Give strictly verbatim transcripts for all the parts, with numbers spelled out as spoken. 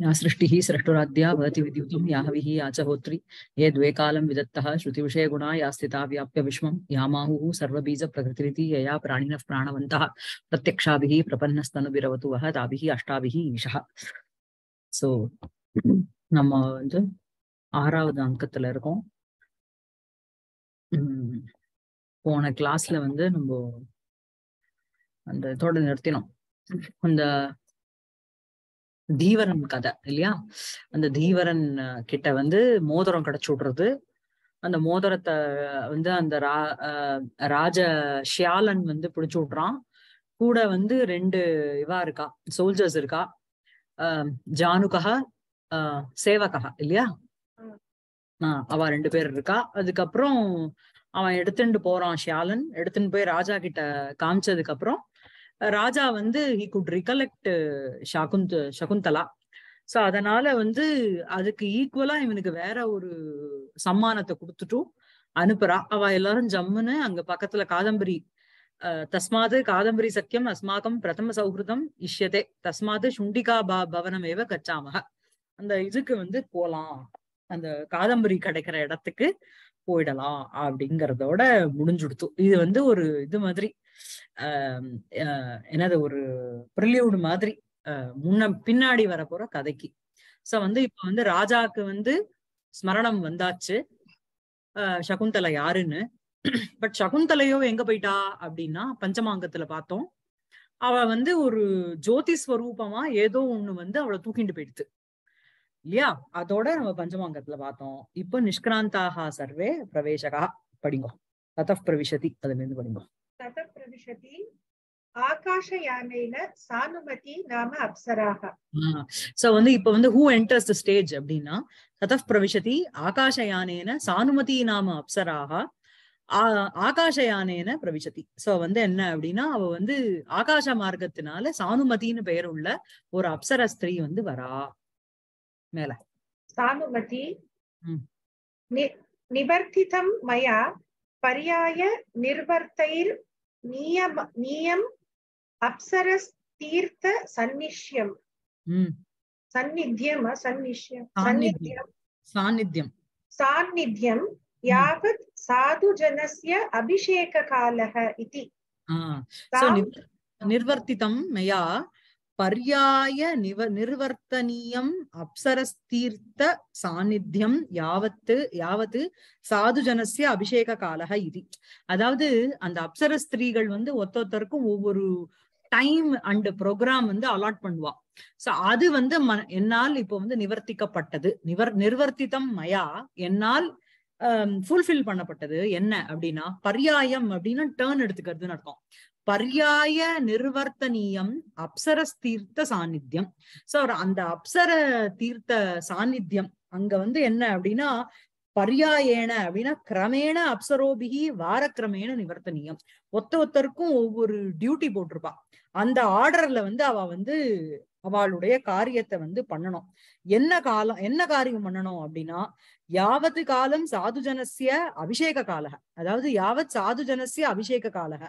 या सृष्टिः सृष्टुराद्या भवति विद्युतं याहविः याच होत्री ये द्वे कालं विदत्तः श्रुतिविषयगुणा या स्थिता व्याप्य विश्वं यामाहुः सर्वबीजप्रकृतिरिति यया प्राणिनः प्राणवन्तः प्रत्यक्षाभिः प्रपन्नस्तनुभिरवतु वः ताभिः अष्टाभिः ईशः सो நம்ம வந்து ஆறாவது அங்கத்துல இருக்கோம். உம் போன கிளாஸ்ல வந்து நம்ம அந்த தோட நிறுத்தினோம். அந்த தீவரன் கதை இல்லையா, அந்த தீவரன் கிட்ட வந்து மோதிரம் கிடைச்சு விடுறது. அந்த மோதிரத்தை வந்து அந்த ரா ராஜ ஷியாலன் வந்து பிடிச்சு விடுறான். கூட வந்து ரெண்டு இவா இருக்கா, சோல்ஜர்ஸ் இருக்கா, அஹ் ஜானுக்கா ஆஹ் சேவகா இல்லையா, ஆஹ் அவ ரெண்டு பேர் இருக்கா. அதுக்கப்புறம் அவன் எடுத்துட்டு போறான், ஷியாலன் எடுத்துட்டு போய் ராஜா கிட்ட காமிச்சதுக்கு அப்புறம் ராஜா வந்து he could recollect Shakunta Shakuntala. So அதனால வந்து அதுக்கு ஈக்குவலா இவனுக்கு வேற ஒரு சம்மானத்தை கொடுத்துட்டும் அனுப்புறா. அவ எல்லாரும் ஜம்முன்னு அங்க பக்கத்துல காதம்பரி தஸ்மாது காதம்பரி சக்கியம் அஸ்மாக்கம் பிரதம சௌஹிருதம் இஷ்யதே தஸ்மாது சுண்டிகா பா பவனமேவ கச்சாமக, அந்த இதுக்கு வந்து போலாம், அந்த காதம்பரி கிடைக்கிற இடத்துக்கு போயிடலாம் அப்படிங்கறதோட முடிஞ்சுடுத்து. இது வந்து ஒரு இது மாதிரி ஆஹ் ஆஹ் என்னது ஒரு ப்ரிலியூட் மாதிரி முன்ன பின்னாடி வரப்போற கதைக்கு. சோ வந்து இப்ப வந்து ராஜாக்கு வந்து ஸ்மரணம் வந்தாச்சு ஆஹ் சகுந்தலை யாருன்னு. பட் சகுந்தலையோ எங்க போயிட்டா அப்படின்னா பஞ்சமாங்கத்துல பார்த்தோம், அவ வந்து ஒரு ஜோதி ஸ்வரூபமா ஏதோ ஒண்ணு வந்து அவளை தூக்கிட்டு போயிடுது இல்லையா. அதோட நம்ம பஞ்சமாங்கத்துல பார்த்தோம். இப்போ நிஷ்கிராந்தாக சர்வே பிரவேசகா படிங்கோ, ததப் பிரவிஷதி, அதுல இருந்து படிங்கோ. ததப் பிரவிஷதி ஆகாஷயானேன சானுமதி நாம அப்சராக. சோ வந்து இப்போ வந்து ஹூ என்டர்ஸ் தி ஸ்டேஜ் அப்படின்னா ததப் பிரவிஷதி ஆகாஷயானேன சானுமதி நாம அப்சராக ஆகாஷயானேன பிரவிஷதி. சோ வந்து என்ன அப்படின்னா அவ வந்து ஆகாஷ மார்க்கத்தினால சானுமதினு பெயர் உள்ள ஒரு அப்சர ஸ்திரீ வந்து வரா. மேல சானுமதி நிவர்த்திதம் மயா பரியாய நிர்வர்த்தைர் நியம் நியம் அப்சரஸ் தீர்த்த சன்னிஷ்யம் சன்னித்யம் சன்னிஷ்யம் சன்னித்யம் சாநித்யம் சாநித்யம் யாவத் சாது ஜனஸ்ய அபிஷேக காலஹ இதி. நிர்வர்த்திதம் மயா பர்யாய நிவ நிர்வர்த்தனியம் அப்சரஸ்தீர்த்த சாநித்யம் யாவத்து யாவது சாது ஜனஸ்ய அபிஷேக காலக இது. அதாவது அந்த அப்சர ஸ்திரீகள் வந்து ஒத்தொத்தருக்கும் ஒவ்வொரு டைம் அண்ட் ப்ரோக்ராம் வந்து அலாட் பண்ணுவா. சோ அது வந்து ம என்னால் இப்போ வந்து நிவர்த்திக்கப்பட்டது, நிவர் நிர்வர்த்திதம் மயா என்னால் ஃபுல்ஃபில் பண்ணப்பட்டது. என்ன அப்படின்னா பர்யாயம் அப்படின்னா டேர்ன் எடுத்துக்கிறதுன்னு அர்த்தம். பர்யாய நிர்வர்த்தனியம் அப்சர தீர்த்த சாநித்யம். சோ அந்த அப்சர தீர்த்த சாநித்யம் அங்க வந்து என்ன அப்படின்னா பர்யாயேன அப்படின்னா கிரமேண அப்சரோபிகி வார கிரமேண நிவர்த்தனியம். ஒத்த ஒத்தருக்கும் ஒவ்வொரு டியூட்டி போட்டிருப்பா, அந்த ஆர்டர்ல வந்து அவ வந்து அவளுடைய காரியத்தை வந்து பண்ணணும். என்ன காலம் என்ன காரியம் பண்ணணும் அப்படின்னா யாவது காலம் சாது ஜனசிய அபிஷேக காலக, அதாவது யாவத் சாது ஜனசிய அபிஷேக காலக,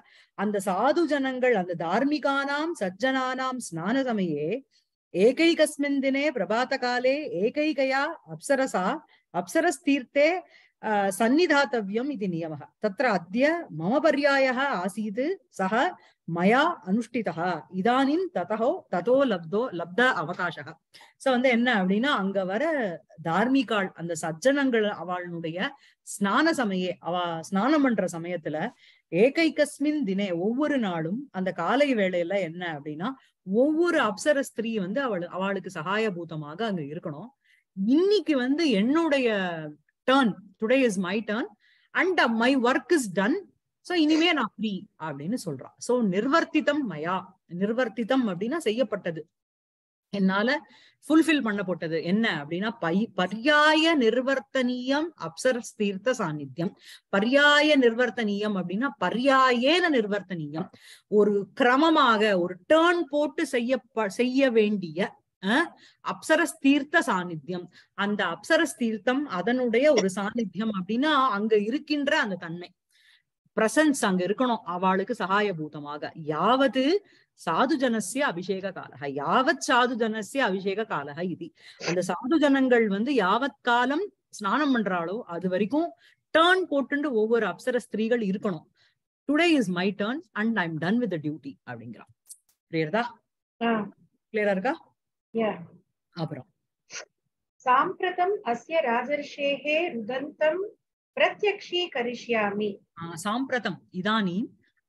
அந்த சாது ஜனங்கள் அந்த தார்மிகானாம் சஜ்ஜனானாம் ஸ்நான சமயே ஏகைகஸ்மின் தினே பிரபாத காலே ஏகைகையா அப்சரசா அப்சரஸ்தீர்த்தே அஹ் சந்நிதாத்தவ்யம் இது நியமக தத்ர அத்ய மம பர்யாயஹ ஆசீத் சஹ மயா அனுஷ்டிதஹ இதானிம் ததஹோ ததோ லப்தோ லப்த அவகாசஹ. சோ வந்து என்ன அப்படின்னா அங்க வர தார்மிகாள் அந்த சஜ்ஜனங்கள் அவளுடைய ஸ்நான சமயே அவ ஸ்நானம் பண்ற சமயத்துல ஏகைகஸ்மின் தினே ஒவ்வொரு நாளும் அந்த காலை வேளையில என்ன அப்படின்னா ஒவ்வொரு அப்சர ஸ்திரீ வந்து அவள் அவளுக்கு சகாயபூதமாக அங்க இருக்கணும். இன்னைக்கு வந்து என்னுடைய turn, today is my turn and my work is done, so இனிமே நான் ஃப்ரீ அப்படின்னு சொல்றான். சோ நிர்வர்த்திதம் மயா நிர்வர்த்திதம் அப்படின்னா செய்யப்பட்டது, என்னால ஃபுல்ஃபில் பண்ணப்பட்டது. என்ன அப்படின்னா பை பர்யாய நிர்வர்த்தனியம் அப்சரஸ் தீர்த்த சாநித்யம். பர்யாய நிர்வர்த்தனியம் அப்படின்னா பர்யாயேன நிர்வர்த்தனியம், ஒரு கிரமமாக ஒரு டேர்ன் போட்டு செய்ய செய்ய வேண்டிய அப்சரஸ் தீர்த்த சாநித்யம். அந்த அப்சரஸ் தீர்த்தம் அதனுடைய ஒரு சாநித்யம் அப்படின்னா அங்க இருக்கின்ற அந்த தன்மை பிரசன்ஸ் அங்க இருக்கணும் அவளுக்கு சகாயபூதமாக. யாவது साधुजनस्य अभिषेक कालः यावत् साधुजनस्य अभिषेक कालः इति अंद साधुजनंगल वंदु यावत् कालम स्नानम पण्रालो अदु वरैकुम टर्न पोट्टु ओव्वोरु अप्सरा स्त्रीगल इरुक्कणुम today is my turn and I am done with the duty அப்படிங்கற கிளியரா ஆ கிளியரா இருக்கா யா அப்புறம் சாம்பிரதம் அஸ்ய ராஜர்ஷேஹே ருதந்தம் प्रत्यक्षीकरिष्यामि सांप्रतं इदानीं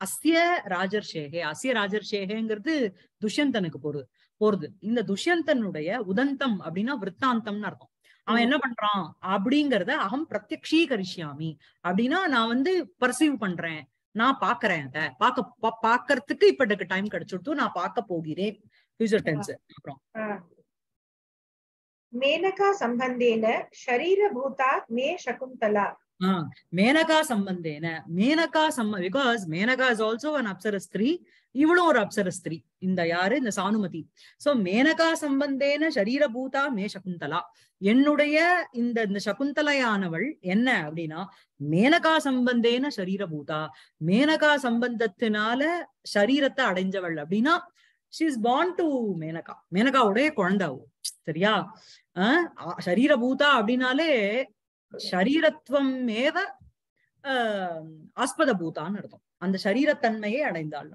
अस्य राजर्षेहे अस्य राजर्षेहेंगरது दुष्यंतனுக்கு போறது போறது இந்த दुष्यंतனுடைய உதந்தம் அப்படினா விருத்தாந்தம்னு அர்த்தம் அவன் என்ன பண்றான் அப்படிங்கறதை அகம் प्रत्यक्षीकरिष्यामि அப்படினா நான் வந்து பர்சீவ் பண்றேன் நான் பார்க்கறேன் அத பார்க்க பார்க்கிறதுக்கு இப்ப எனக்கு டைம் கிடைச்சிடுது நான் பார்க்க போகிறேன் ஃபியூச்சர் டென்ஸ் அப்புறம் मेनका संबंधेन शरीरभूता मे शकुंतला ah, मेनका संबंधेन मेनका संबंध because Maneka is also an अप्सरा स्त्री इवलो और अप्सरा स्त्री इंदा यार इंदा सानुमति so मेनका संबंधेन शरीरभूता मे शकुंतला என்னுடைய இந்த இந்த சகுந்தலையானவள் என்ன அப்படின்னா மேனகா சம்பந்தேன शरीरभूता மேனகா சம்பந்தத்தினால சரீரத்தை அடைஞ்சவள் அப்படின்னா she is born to Maneka Maneka உடைய குழந்தை சரியா शरीरभूता அப்படினாலே शरीरत्वம் ஏவ ஆஸ்பதபூதான்னு அர்த்தம் அந்த शरीरத்தன்மையை அடைந்தாள்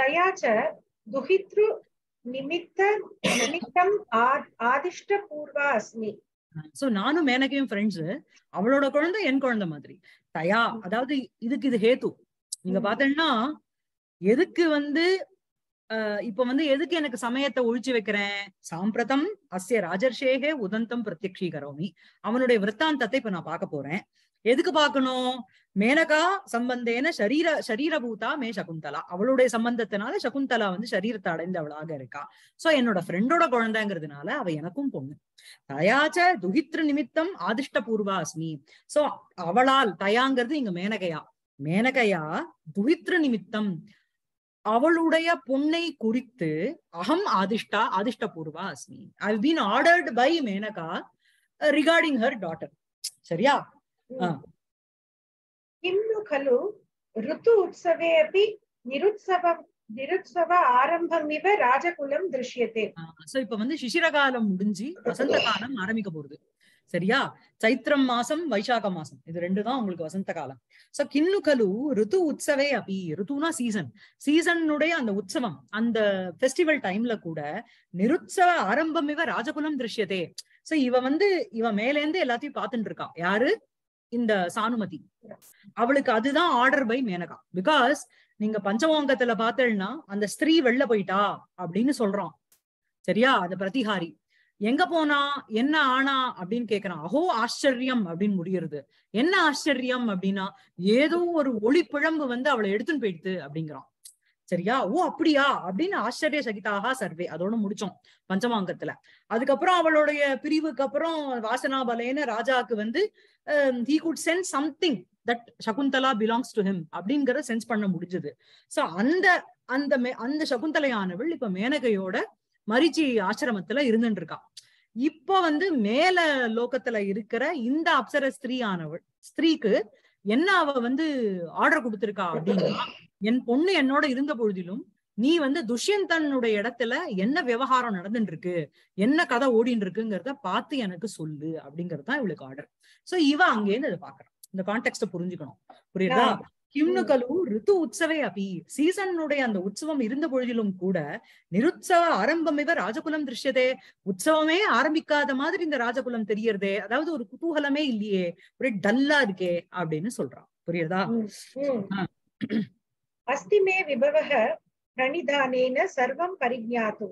தயாச்ச துஹித்ரு நிமித்த நிமித்தம் ஆதிஷ்ட பூர்வா அஸ்மி சோ நானும் மேனகையும் ஃப்ரெண்ட்ஸ் அவளோட குழந்தை என் குழந்தை மாதிரி தயா அதாவது இதுக்கு இது ஹேது நீங்க பாத்தீங்கன்னா எதுக்கு வந்து இப்ப வந்து எதுக்கு எனக்கு சமயத்தை ஒழிச்சு வைக்கிறேன் சாம்பிரதம் அஸ்ய ராஜர்ஷேகே உதந்தம் பிரத்யக்ஷீகரோமி அவனுடைய விருத்தாந்தத்தை இப்ப நான் பார்க்க போறேன் எதுக்கு பாக்கணும் மேனகா சம்பந்தேன ஷரீர ஷரீரபூதா மே சகுந்தலா அவளுடைய சம்பந்தத்தினால சகுந்தலா வந்து சரீரத்தை அடைந்தவளாக இருக்கா சோ என்னோட ஃப்ரெண்டோட குழந்தைங்கிறதுனால அவ எனக்கும் பொண்ணு தயாச்ச துஹித்ரு நிமித்தம் ஆதிஷ்ட பூர்வா அஸ்மி சோ அவளால் தயாங்கிறது இங்க மேனகையா மேனகையா துஹித்ரு நிமித்தம் அவளுடைய பொண்ணை குறித்து அகம் ஆதிஷ்டா ஆதிஷ்ட பூர்வா அஸ்மி I have been ordered by Menaka regarding her daughter சரியா கிம்னு கலு ருது உற்சவே அபி நிருத்சவ நிருத்சவ ஆரம்பம் இவ ராஜகுலம் திருஷ்யதே சோ இப்ப வந்து சிசிர காலம் முடிஞ்சி வசந்த காலம் ஆரம்பிக்க போகுது சரியா சைத்திரம் மாசம் வைசாக மாசம் இது ரெண்டு தான் உங்களுக்கு வசந்த காலம் சோ கிண்ணு கலு ருது உற்சவே அப்படி ருதுனா சீசன் சீசனுடைய அந்த உற்சவம் அந்த ஃபெஸ்டிவல் டைம்ல கூட நிருத்சவ ஆரம்பம் இவ ராஜகுலம் திருஷ்யதே சோ இவ வந்து இவ மேலேந்து எல்லாத்தையும் பாத்துட்டு இருக்கா யாரு இந்த சானுமதி அவளுக்கு அதுதான் ஆர்டர் பை மேனகா பிகாஸ் நீங்க பஞ்சவாங்கத்துல பாத்தீங்கன்னா அந்த ஸ்திரீ வெளில போயிட்டா அப்படின்னு சொல்றோம் சரியா அந்த பிரதிஹாரி எங்க போனா என்ன ஆனா அப்படின்னு கேக்குறான் அஹோ ஆச்சரியம் அப்படின்னு முடியறது என்ன ஆச்சரியம் அப்படின்னா ஏதோ ஒரு ஒளி பிழம்பு வந்து அவளை எடுத்துன்னு போயிடுது அப்படிங்கிறான் சரியா ஓ அப்படியா அப்படின்னு ஆச்சரிய சகிதாக சர்வே அதோட முடிச்சோம் பஞ்சமாங்கத்துல அதுக்கப்புறம் அவளுடைய பிரிவுக்கு அப்புறம் வாசனாபலேன ராஜாவுக்கு வந்து he could sense something that Shakuntala belongs to him அப்படிங்கிற சென்ஸ் பண்ண முடிஞ்சது சோ அந்த அந்த அந்த சகுந்தலையானவள் இப்ப மேனகையோட மரிச்சி ஆசிரமத்துல இருந்துட்டு இருக்கா இப்ப வந்து மேல லோகத்துல இருக்கிற இந்த அப்சர ஸ்திரீ ஆனவள் ஸ்திரீக்கு என்ன அவ வந்து ஆர்டர் கொடுத்திருக்கா அப்படின்னா என் பொண்ணு என்னோட இருந்த பொழுதிலும் நீ வந்து துஷ்யந்தனுடைய இடத்துல என்ன விவகாரம் நடந்துட்டு இருக்கு என்ன கதை ஓடிட்டு இருக்குங்கிறத பார்த்து எனக்கு சொல்லு அப்படிங்கறதா இவளுக்கு ஆர்டர் சோ இவ அங்கேருந்து அதை பாக்குறான் இந்த கான்டெக்ஸ்ட புரிஞ்சுக்கணும் புரியுதா கிம்னு கலு ரித்து உற்சவே அபி சீசனுடைய அந்த உற்சவம் இருந்த பொழுதிலும் கூட நிருத்சவ ஆரம்பம் இவ ராஜகுலம் திருஷ்யதே உற்சவமே ஆரம்பிக்காத மாதிரி இந்த ராஜகுலம் தெரியறதே அதாவது ஒரு குதூகலமே இல்லையே ஒரே டல்லா இருக்கே அப்படின்னு சொல்றான் புரியுதா அஸ்திமே விபவஹ பிரணிதானேன சர்வம் பரிஜ்ஞாது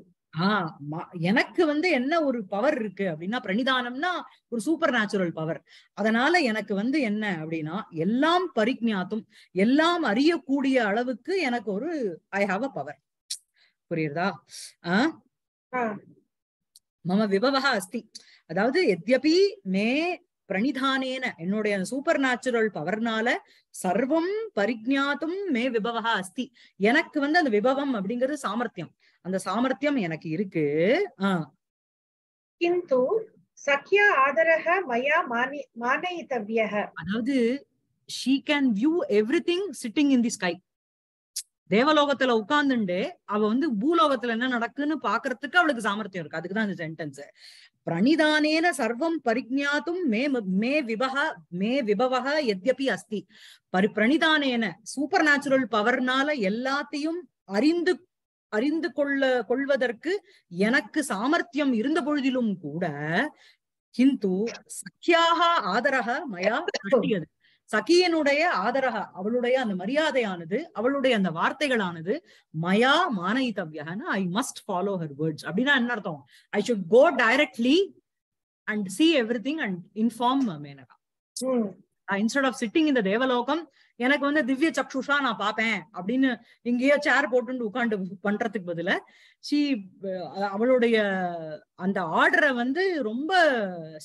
ஆஹ் எனக்கு வந்து என்ன ஒரு பவர் இருக்கு அப்படின்னா பிரணிதானம்னா ஒரு சூப்பர் நேச்சுரல் பவர் அதனால எனக்கு வந்து என்ன அப்படின்னா எல்லாம் பரிஜ்ஞாத்தும் எல்லாம் அறியக்கூடிய அளவுக்கு எனக்கு ஒரு ஐ ஹாவ் அ பவர் புரியுதா ஆஹ் மம விபவஹ அஸ்தி அதாவது எத்யபி மே பிரணிதானேன என்னுடைய சூப்பர் நேச்சுரல் பவர்னால சர்வம் பரிஜ்ஞாத்தும் மே விபவஹ அஸ்தி எனக்கு வந்து அந்த விபவம் அப்படிங்கிறது சாமர்த்தியம் அந்த சாமர்த்தியம் எனக்கு இருக்கு அதாவது she can view everything sitting in the sky. தேவலோகத்துல உட்கார்ந்துண்டு அவ வந்து பூலோகத்துல என்ன நடக்குன்னு பாக்குறதுக்கு அவளுக்கு சாமர்த்தியம் இருக்கு. அதுக்குதான் இந்த சென்டென்ஸ் பிரணிதானேன சர்வம் பரிஜ்ஞாதும் மே மே விபஹ மே விபவஹ யத்யபி அஸ்தி. பரி பிரணிதானேன சூப்பர் நேச்சுரல் பவர்னால எல்லாத்தையும் அறிந்து அறிந்து கொள்ள கொள்வதற்கு எனக்கு சாமர்த்தியம் இருந்த பொழுதிலும் கூட கிந்து சக்யாக ஆதரக மயா கட்டியது. சகியனுடைய ஆதரக அவளுடைய அந்த மரியாதையானது அவளுடைய அந்த வார்த்தைகளானது மயா மானயிதவ்யஹன I must follow her words. அப்படின்னா என்ன அர்த்தம்? I should go directly and see everything and inform Menaka. Instead of sitting இந்த தேவலோகம் எனக்கு வந்து திவ்ய சக்ஷுஷா நான் பாப்பேன் அப்படின்னு இங்கேயோ சேர் போட்டு உட்காந்து பண்றதுக்கு பதில ஷீ அவளுடைய அந்த ஆர்டரை வந்து ரொம்ப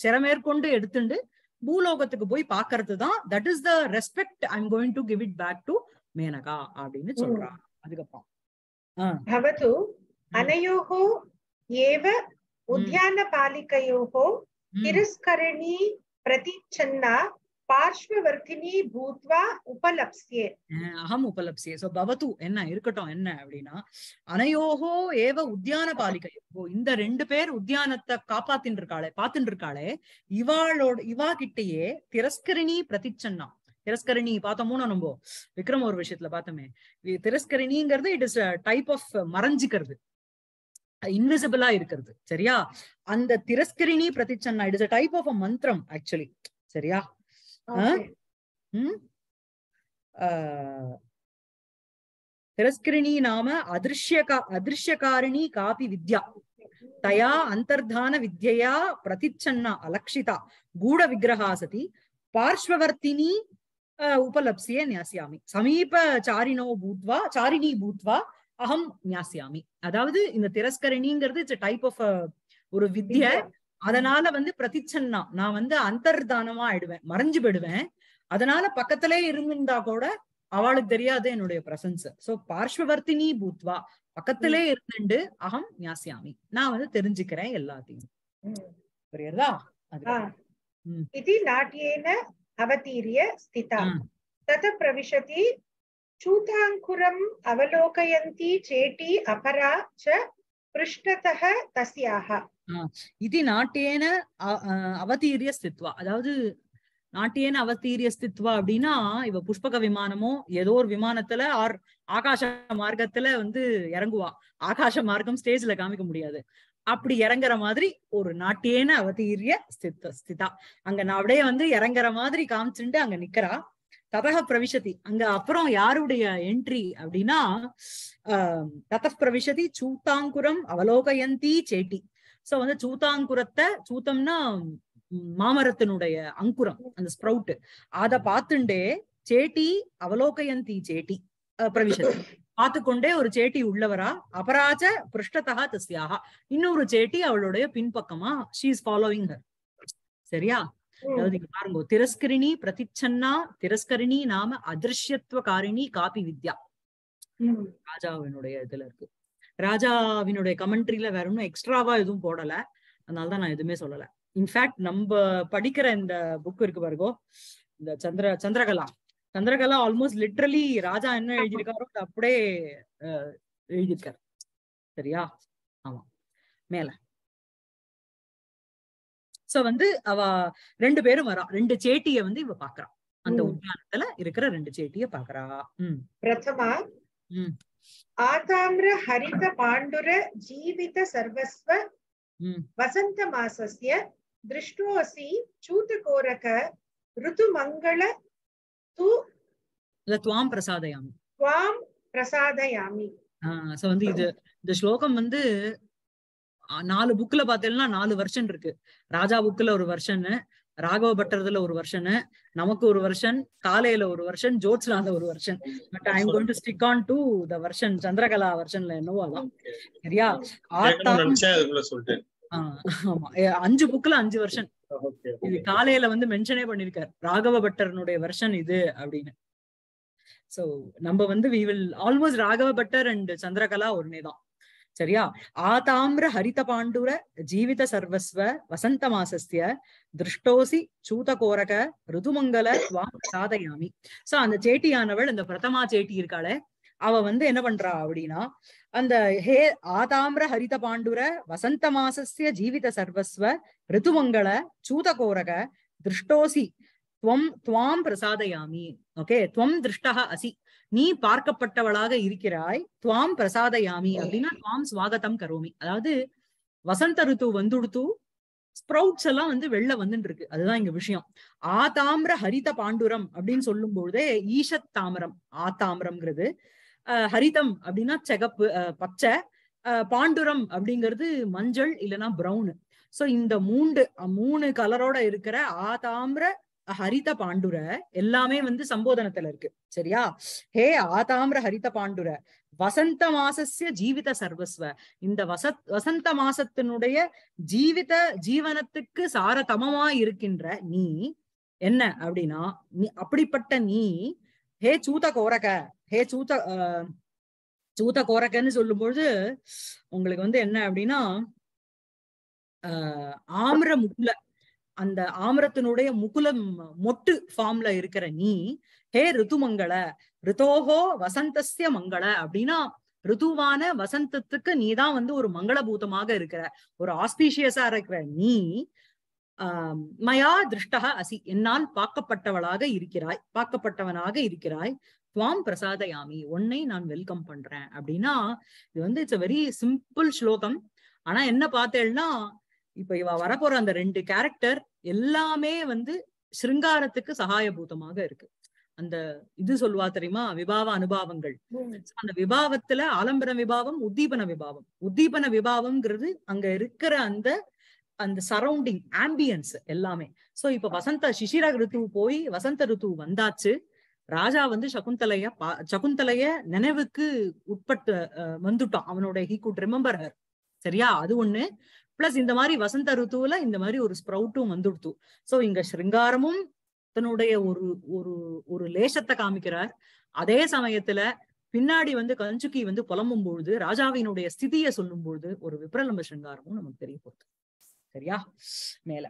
சிரமேற்கொண்டு எடுத்துண்டு பூலோகத்துக்கு போய் பாக்குறதுதான். That is the respect I am going to give it back to Menaka அப்படின்னு சொல்றாங்க. அதுக்கப்புறம் பவது அனயோஹோ ஏவ உத்யான பாலிகயோஹோ திரஸ்கரணி பிரதிச்சன்னா பார்ஷ்வவர்த்தினி பூத்வா உபலப்சியே அஹம் உபலப்சியே. சோ பவது என்ன இருக்கட்டும் என்ன அப்படின்னா அனயோஹோ ஏவ உத்தியான பாலிகையோ இந்த ரெண்டு பேர் உத்தியானத்தை காப்பாத்தின் இருக்காளே பாத்துட்டு இருக்காளே இவாளோட இவா கிட்டேயே திரஸ்கரணி பிரதிச்சன்னா. திரஸ்கரணி பார்த்தோமோன்னு நம்ம விக்ரம் ஒரு விஷயத்துல பார்த்தோமே திரஸ்கரணிங்கிறது இட் இஸ் டைப் ஆஃப் மறைஞ்சுக்கிறது இன்விசிபிளா இருக்கிறது. சரியா? அந்த திரஸ்கரணி பிரதிச்சன்னா it is a type of a மந்திரம் ஆக்சுவலி. சரியா? तिरस्करिणी नाम अदृश्यका अदृश्यकारिणी कापि विद्या तया अंतर्धान विद्यया प्रतिच्छन्ना अलक्षिता गूढ़ विग्रहा सति पार्श्ववर्तिनी उपलप्स्ये न्यास्यामि समीप चारिणो भूत्वा चारिणी भूत्वा अहम न्यास्यामि. அதாவது இந்த திரஸ்கரணிங்கிறது இட்ஸ் a type of ஒரு வித்யா. அதனால வந்து பிரதிச்சன்னா நான் வந்து அந்தர்தானமா ஆயிடுவேன் மறைஞ்சு போயிடுவேன். அதனால பக்கத்திலே இருந்திருந்தா கூட அவளுக்கு தெரியாது என்னுடைய பிரசன்ஸ். சோ பார்ஷ்வவர்த்தினி பூத்வா பக்கத்திலே இருந்துண்டு அகம் ஞாசியாமி நான் வந்து தெரிஞ்சுக்கிறேன் எல்லாத்தையும். புரியுறதா? இது நாட்டியேன அவதீரிய ஸ்திதா தத பிரவிஷதி சூதாங்குரம் அவலோகயந்தி சேட்டி அபரா ச பிருஷ்டதஹ தஸ்யாஹ இது நாட்டியேன அவதீரிய ஸ்தித்வா. அதாவது நாட்டியேன அவதீரிய ஸ்தித்வா அப்படின்னா இவ புஷ்பக விமானமோ ஏதோ ஒரு விமானத்துல ஆர் ஆகாச மார்க்கத்துல வந்து இறங்குவா. ஆகாச மார்க்கம் ஸ்டேஜ்ல காமிக்க முடியாது. அப்படி இறங்குற மாதிரி ஒரு நாட்டியேன அவதீரிய ஸ்தித் ஸ்திதா அங்க நான் அப்படியே வந்து இறங்குற மாதிரி காமிச்சுட்டு அங்க நிக்கிறா. ததக பிரவிஷதி அங்க அப்புறம் யாருடைய என்ட்ரி அப்படின்னா அஹ் தத பிரவிஷதி சூத்தாங்குரம் அவலோகயந்தி சேட்டி. சோ வந்து சூத்தாங்குரத்தை சூத்தம்னா மாமரத்தினுடைய அங்குரம் அந்த ஸ்ப்ரவுட் அத பார்த்துண்டே சேட்டி அவலோகயந்தி சேட்டி பிரவிஷதி பார்த்துக்கொண்டே ஒரு சேட்டி உள்ளவரா அபராஜ பிருஷ்டதா தஸ்யாக இன்னொரு சேட்டி அவளுடைய பின்பக்கமா ஷீ இஸ் ஃபாலோவிங் ஹர். சரியா? அதாவது இங்க பாருங்க திரஸ்கரிணி பிரதிச்சன்னா திரஸ்கரிணி நாம அதிருஷ்யத்துவகாரிணி காபி வித்யா. ராஜாவினுடைய இதுல இருக்கு ராஜாவினுடைய கமெண்ட்ரியில வேற ஒன்னும் எக்ஸ்ட்ராவா எதுவும் போடல. அதனாலதான் நான் எதுவுமே சொல்லல. இன்ஃபேக்ட் நம்ம படிக்கிற இந்த புக் இருக்கு பாருங்க இந்த சந்திர சந்திரகலா சந்திரகலா ஆல்மோஸ்ட் லிட்ரலி ராஜா என்ன எழுதியிருக்காரோ அப்படியே எழுதியிருக்காரு. சரியா? ஆமா மேல சோ வந்து அவ ரெண்டு பேரும் வரா ரெண்டு சேட்டிய வந்து இவ பாக்குறா அந்த உத்யானத்துல இருக்கிற ரெண்டு சேட்டிய பாக்குறா. பிரதமா ஆதாம்ர ஹரித பாண்டுர ஜீவித சர்வஸ்வ வசந்த மாசஸ்ய திருஷ்டோசி சூதகோரக ருது மங்கள து லத்வாம் பிரசாதயாமி துவாம் பிரசாதயாமி. சோ வந்து இது இந்த ஸ்லோகம் வந்து நாலு புக்ல பாத்தீங்கன்னா நாலு வெர்ஷன் இருக்கு. ராஜா புக்ல ஒரு வெர்ஷன் ராகவ பட்டர்ல ஒரு வெர்ஷன் நமக்கு ஒரு வெர்ஷன் காலையில ஒரு வெர்ஷன் ஜோத்ஸ்னால ஒரு version. But I am going to stick on to the version Chandrakala வெர்ஷன்ல என்னவாலாம். சரியா? அஞ்சு புக்ல அஞ்சு வெர்ஷன் இது காலையில வந்து மென்ஷனே பண்ணிருக்காரு ராகவ பட்டர்னுடைய வெர்ஷன் இது அப்படின்னு. சோ நம்ம வந்து we will almost Raghava Bhattar and Chandrakala ஒன்னேதான். சரியா? ஆதாம்ர ஹரித பாண்டுர ஜீவித சர்வஸ்வ வசந்த மாசஸ்ய திருஷ்டோசி சூதகோரக ருதுமங்கல துவாம் சாதயாமி. சோ அந்த சேட்டியானவள், அந்த பிரதமா சேட்டி இருக்காளே, அவ வந்து என்ன பண்றா அப்படின்னா, அந்த ஹே ஆதாம்ர ஹரித பாண்டுர வசந்த மாசஸ்ய ஜீவித சர்வஸ்வ ரிதுமங்கல சூதகோரக திருஷ்டோசி துவம் துவாம் பிரசாதயாமி. ஓகே, துவம் திருஷ்டா அசி, நீ பார்க்கப்பட்டவளாக இருக்கிறாய். துவாம் பிரசாதயாமி அப்படின்னா துவாம் ஸ்வாகதம் கரோமி. அதாவது வசந்த ருத்து வந்துடுத்து, ஸ்ப்ரவுட்ஸ் எல்லாம் வந்து வெளில வந்துட்டு இருக்கு, அதுதான் இங்க விஷயம். ஆதாம்ர ஹரித பாண்டுரம் அப்படின்னு சொல்லும் பொழுதே ஈஷத் தாமரம், ஆதாமரம்ங்கிறது அஹ் ஹரிதம் அப்படின்னா செகப்பு பச்சை, பாண்டுரம் அப்படிங்கிறது மஞ்சள் இல்லைன்னா பிரவுனு. சோ இந்த மூன்று மூணு கலரோட இருக்கிற ஆதாம்ர ஹரித பாண்டுர எல்லாமே வந்து சம்போதனத்துல இருக்கு. சரியா? ஹே ஆதாம்ர ஹரித பாண்டுர வசந்த மாசஸ்ய ஜீவித சர்வஸ்வ, இந்த வசத் வசந்த மாசத்தினுடைய ஜீவித ஜீவனத்துக்கு சாரதமமா இருக்கின்ற நீ என்ன அப்படின்னா, நீ அப்படிப்பட்ட நீ ஹே சூத கோரக, ஹே சூத அஹ் சூத கோரகன்னு சொல்லும்பொழுது உங்களுக்கு வந்து என்ன அப்படின்னா அஹ் ஆம்ர முகுல, அந்த ஆமரத்தினுடைய முகுலம் மொட்டு ஃபார்ம்ல இருக்கிற நீ ஹே ரிதுமங்கள ரிதோஹோ வசந்தஸ்ய மங்கள அப்படின்னா ரிதுவான வசந்தத்துக்கு நீதான் வந்து ஒரு மங்களபூதமாக இருக்கிற, ஒரு ஆஸ்பீஷியஸா இருக்கிற நீ. ஆஹ் மயா திருஷ்டா அசி, என்னால் பார்க்கப்பட்டவளாக இருக்கிறாய், பார்க்கப்பட்டவனாக இருக்கிறாய். துவாம் பிரசாதயாமி, உன்னை நான் வெல்கம் பண்றேன் அப்படின்னா. இது வந்து இட்ஸ் அ வெரி சிம்பிள் ஸ்லோகம். ஆனா என்ன பார்த்தேன்னா, இப்ப இவ வரப்போற அந்த ரெண்டு கேரக்டர் எல்லாமே வந்து ஸ்ருங்காரத்துக்கு சகாயபூதமாக இருக்கு. அந்த இது சொல்லுவா தெரியுமா, விபாவ அனுபாவங்கள். அந்த விபாவத்துல ஆலம்பன விபாவம், உத்தீபன விபாவம். உத்தீபன விபாவம்ங்கிறது அங்க இருக்கிற அந்த அந்த சரௌண்டிங் ஆம்பியன்ஸ் எல்லாமே. சோ இப்ப வசந்த சிசிர ருத்து போய் வசந்த ருத்து வந்தாச்சு. ராஜா வந்து சகுந்தலைய பா சகுந்தலைய நினைவுக்கு உட்பட்டு வந்துட்டான். அவனோட ஹீ குட் ரிமெம்பர் ஹர். சரியா? அது ஒண்ணு. பிளஸ் இந்த மாதிரி வசந்த ருத்துவுல இந்த மாதிரி ஒரு ஸ்ப்ரவுட்டும் வந்துடுத்து. சோ இங்க ஸ்ருங்காரமும் தன்னுடைய ஒரு ஒரு ஒரு லேசத்தை காமிக்கிறார். அதே சமயத்துல பின்னாடி வந்து கஞ்சுக்கி வந்து புலம்பும் பொழுது, ராஜாவினுடைய ஸ்திதியை சொல்லும் பொழுது ஒரு விப்ரலம்ப ஸ்ருங்காரமும் நமக்கு தெரிய போகுது. சரியா? மேல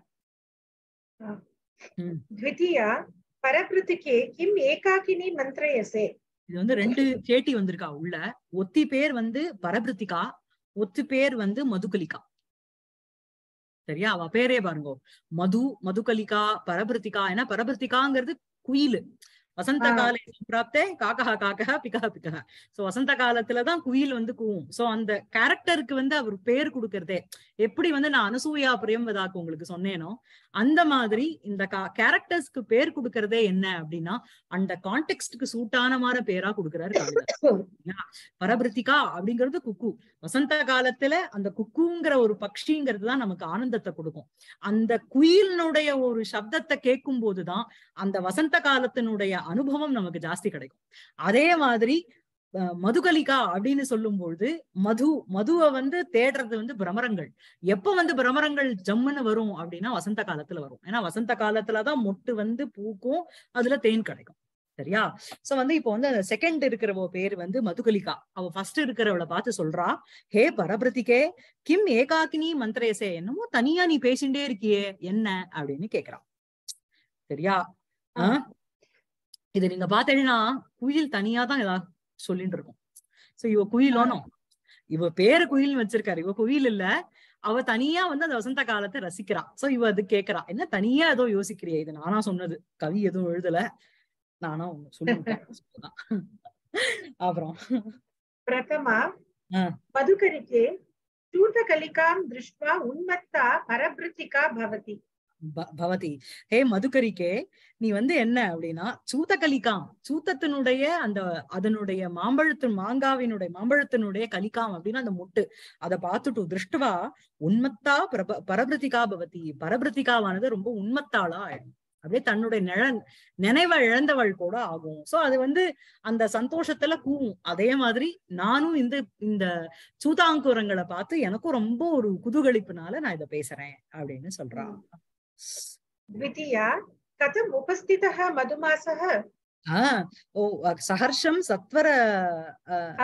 த்விதியா பரப்ருதிகே கிம் ஏகாகினி மந்திரயசே. இது வந்து ரெண்டு சேட்டி வந்திருக்கா உள்ள. ஒத்தி பேர் வந்து பரப்ருதிகா, ஒத்தி பேர் வந்து மதுகலிகா. சரியா? அவ பேரே பாருங்கோ, மது மதுகலிகா பரபிருத்திகா. ஏன்னா பரபிருத்திகாங்கிறது குயில். வசந்த கால பிராப்தே காக்கா காக்கா பிகா பிகா. சோ வசந்த காலத்துலதான் குயில் வந்து கூவும். சோ அந்த கேரக்டருக்கு வந்து அவர் பேர் கொடுக்கறதே, எப்படி வந்து நான் அனுசூயா பிரேம்வதாக்கு உங்களுக்கு சொன்னேனோ அந்த மாதிரி இந்த கேரக்டர்ஸ்க்கு பேர் கொடுக்கறதே என்ன அப்படின்னா அந்த கான்டெக்ட்க்கு சூட்டான மாதிரி பேரா கொடுக்கிறாரு காளிதாஸ். பரபிருத்திகா அப்படிங்கிறது குக்கு. வசந்த காலத்துல அந்த குக்குங்கிற ஒரு பக்ஷிங்கிறது தான் நமக்கு ஆனந்தத்தை கொடுக்கும். அந்த குயிலினுடைய ஒரு சப்தத்தை கேட்கும் போதுதான் அந்த வசந்த காலத்தினுடைய அனுபவம் நமக்கு ஜாஸ்தி கிடைக்கும். அதே மாதிரி மதுகலிகா அப்படின்னு சொல்லும் பொழுது மது மதுவை வந்து தேடுறது வந்து பிரமரங்கள். எப்ப வந்து பிரமரங்கள் ஜம்முன்னு வரும் அப்படின்னா வசந்த காலத்துல வரும். ஏன்னா வசந்த காலத்துலதான் மொட்டு வந்து பூக்கும், அதுல தேன் கிடைக்கும். சரியா? சோ வந்து இப்போ வந்து செகண்ட் இருக்கிறவோ பேரு வந்து மதுகலிகா. அவ ஃபர்ஸ்ட் இருக்கிறவளை பார்த்து சொல்றா, ஹே பரபிரதிகே கிம் ஏகாகினி மந்திரேசே, என்னமோ தனியா நீ பேசிண்டே இருக்கியே என்ன அப்படின்னு கேக்குறான். சரியா? ஆஹ் இது நீங்க பாத்தீங்கன்னா குயில் தனியா தான் ஏதாவது சொல்லிட்டு இருக்கும். சோ இவ குயிலோனோ, இவ பேரு குயில்னு வச்சிருக்காரு, இவ குயில் இல்ல, அவ தனியா வந்து அந்த வசந்த காலத்தை ரசிக்கிறா. சோ இவ அது கேக்குறா, என்ன தனியா ஏதோ யோசிக்கிறியா, இது நானா சொன்னது, கவி எதுவும் எழுதல, நானா சொல்லிட்டேன். அப்புறம் பிரதமா மதுகரிகே சூதகலிகாம் திருஷ்வா உன்மத்தா பரபிருத்திகா பவதி பவதி. ஹே மதுகரிக்கே, நீ வந்து என்ன அப்படின்னா சூதகலிகாம், சூத்தத்தினுடைய அந்த அதனுடைய மாம்பழத்து மாங்காவினுடைய மாம்பழத்தினுடைய கலிகாம் அப்படின்னா அந்த முட்டு, அதை பார்த்துட்டு திருஷ்டுவா உன்மத்தா பிரப பரபிருத்திகா பவதி, பரபிருத்திகாவானது ரொம்ப உன்மத்தாளா ஆயிடும். அப்படியே தன்னுடைய நிழ நினைவை இழந்தவள் கூட ஆகும். சோ அது வந்து அந்த சந்தோஷத்துல கூவும். அதே மாதிரி நானும் இந்த இந்த சூதாங்கூரங்களை பார்த்து எனக்கும் ரொம்ப ஒரு குதூகலிப்புனால நான் இதை பேசுறேன் அப்படின்னு சொல்றான். த்விதியா கதம் உபஸ்திதஹ மதுமாசஹ सहर्षम सत्वर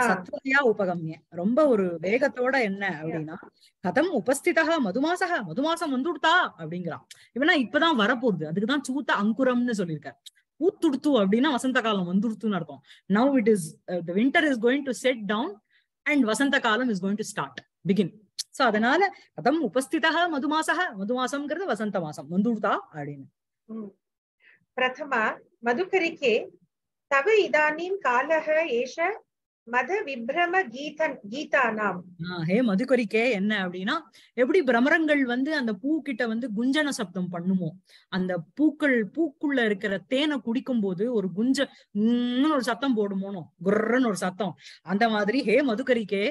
सत्वरया उपगम्य रोम्ब ओरु वेगतोड एन्न अप्पडिना कथम उपस्थितः मधुमासः मधुमासम वंदुडता अप्पडिंगरा इवना इप्पदा वरा पोरुदु अदुक्कु दान चूत अंकुरम्नु सोल्लिरुक्कार पूतुडुतु अप्पडिना वसंत कालम वंदुडुतुनु अर्थम now it is uh, the winter is going to set down and vasanta kalam is going to start begin so adanal kadam upasthitah madhumasah madhumasam kirada vasanta masam mandurta adina prathama madhukarike tava idanim kalah esha madha vibrama geethan geetanam ah he madhukarike enna adina eppadi bramarangal vandu and poo kitta vandu gunjana sabdam pannumo and pookal pookulla irukra thena kudikumbodhu oru gunja nu oru satham podumono gurrun oru satham and madri he madhukarike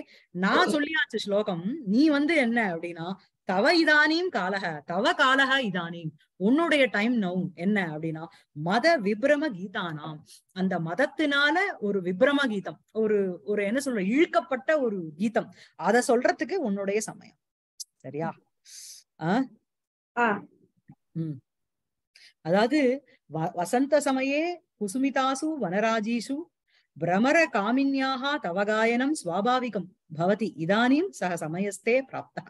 na solliyaachu shlokam nee vandu enna adina tava idanim kalah tava kalah idanim உன்னுடைய time now என்ன அப்படின்னா மத விப்ரம கீதானாம் அந்த மதத்தினால ஒரு விப்ரம கீதம் ஒரு ஒரு என்ன சொல்ற இழுக்கப்பட்ட ஒரு கீதம் அத சொல்றதுக்கு உன்னுடைய சமயம் சரியா ஆஹ் உம் அதாவது வசந்த சமயே குசுமிதாசு வனராஜீஷு பிரமர காமின்யாஹா தவகாயனம் ஸ்வாபாவிகம் பவதி இதானீம் சஹ சமயஸ்தே பிராப்தா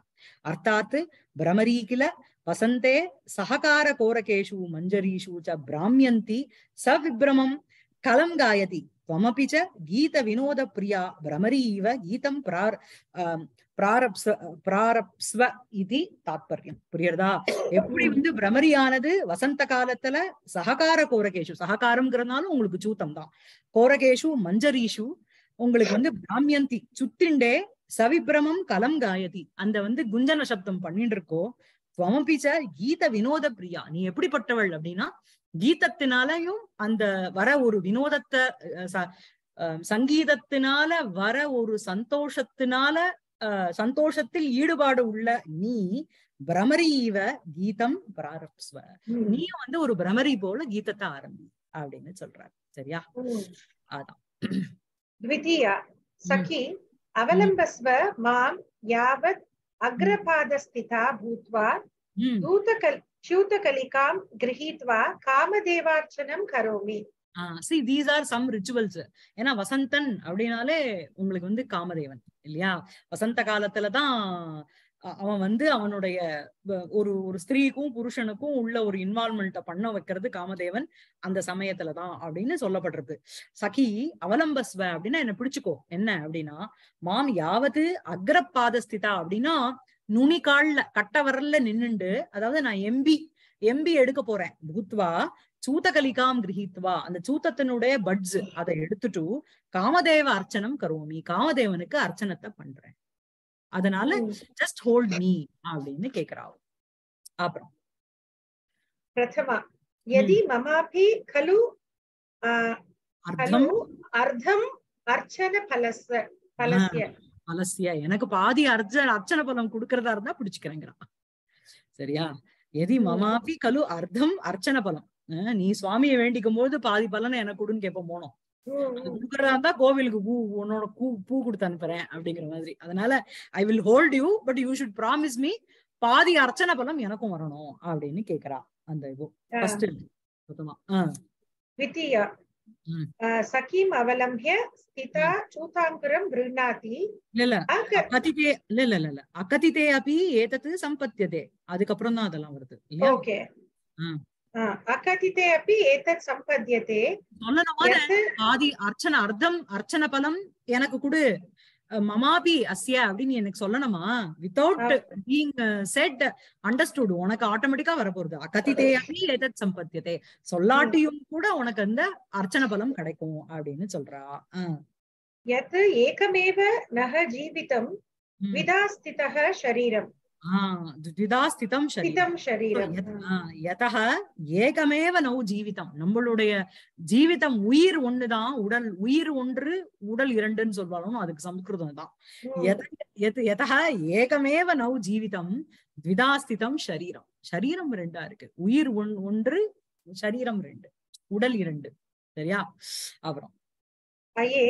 அர்த்தாத் பிரமரீகில वसन्ते सहकार कोरकेषु मंजरीषु च ब्राह्म्यन्ति सविभ्रमं कलं गायति त्वमपि च गीत विनोद प्रिया भ्रमरीव गीतं प्रार प्रारप्स प्रारप्स्व इति तात्पर्यं प्रियदा एप्पडी வந்து भ्रमरियाனது வசந்த காலத்துல सहकार कोरकेषु सहकारம்ங்கறனால உங்களுக்கு சூதம்தான் कोरकेषु मंजरीषु உங்களுக்கு வந்து ब्राह्म्यन्ति சுத்திண்டே सविभ्रमं कलं गायति அந்த வந்து குஞ்சன சப்தம் பண்ணிட்டிருக்கோ त्वमपिचा गीत विनोद प्रिया नी एप्पडिपट्टवल अप्पडिना गीतत्तिनालयम अंद वर ओरु विनोदत्ते संगीतत्तिनाल वर ओरु संतोषत्तिनाल संतोषत्तिल ईडुपाडु उल्ल नी भ्रमरीव गीतम प्रारप्स्व नी वंदु ओरु भ्रमरी पोल गीतत्ते आरंबी अप्पडिनु सोल्रार सरिया आदा द्वितीय सखी अवलंबस्व मां यावत् अग्रपादस्थिता भूत्वा दूतकल च्यूतकलिकां गृहीत्वा कामदेवार्चनं करोमि ah see these are some rituals ena vasantan அப்படினாலே உங்களுக்கு வந்து காமதேவன் இல்லையா வசந்த காலத்துல தான் அவன் வந்து அவனுடைய ஒரு ஒரு ஸ்திரீக்கும் புருஷனுக்கும் உள்ள ஒரு இன்வால்வ்மென்ட் பண்ண வைக்கிறது காமதேவன் அந்த சமயத்துல தான் அப்படினு சொல்லப்பட்டிருக்கு சகி அவலம்பஸ்வ அப்படினா என்ன பிடிச்சுக்கோ என்ன அப்படினா மாம் யாவது அக்ரபாதஸ்திதா அப்படினா நுனி கால்ல கட்ட வரல நின்னுண்டு அதாவது நான் எம்பி எம்பி எடுக்க போறேன் பூத்வா சூதகலிகாம் கிரஹித்வா அந்த சூதத்தினுடைய பட்ஸ் அதை எடுத்துட்டு காமதேவ அர்ச்சனம் கரோமி காமதேவனுக்கு அர்ச்சனத்தை பண்றேன் அதனால just hold me அப்படினு கேக்குறாங்க அப்புறம் प्रथमा यदि ममापि खलु अर्धम अर्धम अर्चन फलस्य फलस्य फलस्य எனக்கு பாதி अर्चन अर्चन பலம் கொடுக்கறதா இருந்தா பிடிச்சுக்கறேங்கறா சரியா यदि ममापि खलु अर्धम अर्चन பலம் நீ சுவாமியை வேண்டிக்கும்போது பாதி பலனை எனக்கு கொடுன்னு கேப்போம் போனோம் கோவிலுக்கு பூ உன்னோட பூ பூ கொடுத்து அனுப்புறேன் அப்படிங்கிற மாதிரி அதனால I will hold you but you should promise me பாதி அர்ச்சனை பலம் எனக்கும் வரணும் அப்படின்னு கேக்குறா அந்த இது ஃபர்ஸ்ட் மொத்தமா வித்யா சகீம் அவலம்ஹ்ய ஸ்திதா சூதாங்குரம் ப்ருணாதி இல்ல அகதிதே இல்ல இல்ல இல்ல அகதிதே அபி ஏதத் சம்பத்யதே அதுக்கு அப்புறம் தான் அதெல்லாம் வருது ஓகே அகதிதே அபி ஏதத் சம்பத்யதே சொல்லனோட ஆதி அர்ச்சன அர்த்தம் அர்ச்சன பலம் எனக்கு கொடு மமாபி அஸ்ய அப்படி எனக்கு சொல்லணுமா வித்அவுட் பீயிங் செட் அண்டர்ஸ்டுட் உனக்கு ஆட்டோமேட்டிக்கா வர போறது அகதிதே அபி ஏதத் சம்பத்யதே சொல்லாட்டியும் கூட உனக்கு அந்த அர்ச்சன பலம் கிடைக்கும் அப்படினு சொல்றா யத் ஏகமேவ நஹ ஜீவிதம் விதாஸ்திதஹ ஷரீரம் द्विदास्थितं शरीरं शरीरं यतः एकमेव नौ जीवितं நம்மளுடைய जीवितं உயிர் ஒண்ணுதான் உடல் உயிர் ஒன்று உடல் இரண்டுன்னு சொல்வாலும் அதுக்கு சமஸ்கிருதம்தான் यतः एकमेव नौ जीवितं द्विदास्थितं शरीरं शरीரம் ரெண்டா இருக்கு உயிர் ஒன்று शरीரம் ரெண்டு உடல் இரண்டு சரியா அப்புறம் அயே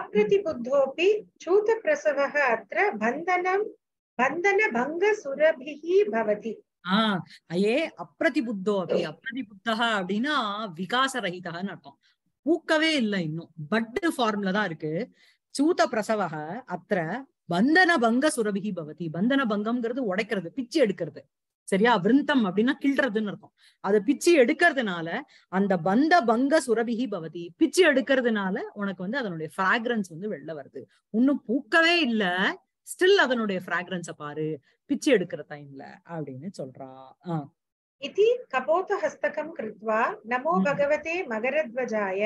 அப்ரதிபுத்தோபி சூத பிரசவஹ அத்ர பந்தனம் अये अप्रतिबुद्धो अपि अप्रतिबुद्धः अप्पडिना विकासरहितः பூக்கவே இல்லை இன்னும். பட் ஃபார்ம்ல தான் இருக்கு. சூத பிரசவக அத்திர பந்தன பங்க சுரபிகி பவதி. பந்தன பங்கம்ங்கிறது உடைக்கிறது, பிச்சு எடுக்கிறது. சரியா? விருந்தம் அப்படின்னா கிள்றதுன்னு இருக்கும். அதை பிச்சு எடுக்கிறதுனால அந்த பந்த பங்க சுரபிகி பவதி, பிச்சு எடுக்கிறதுனால உனக்கு வந்து அதனுடைய ஃபிராக்ரன்ஸ் வந்து வெளில வருது. இன்னும் பூக்கவே இல்ல, ஸ்டில் அதனுடைய ஃபிராக்ரன்ஸ பாரு, பிச்சு எடுக்கிற டைம்ல அப்படின்னு சொல்றா. ஆஹ் इति कपोतहस्तकं कृत्वा नमो भगवते मगरध्वजाय.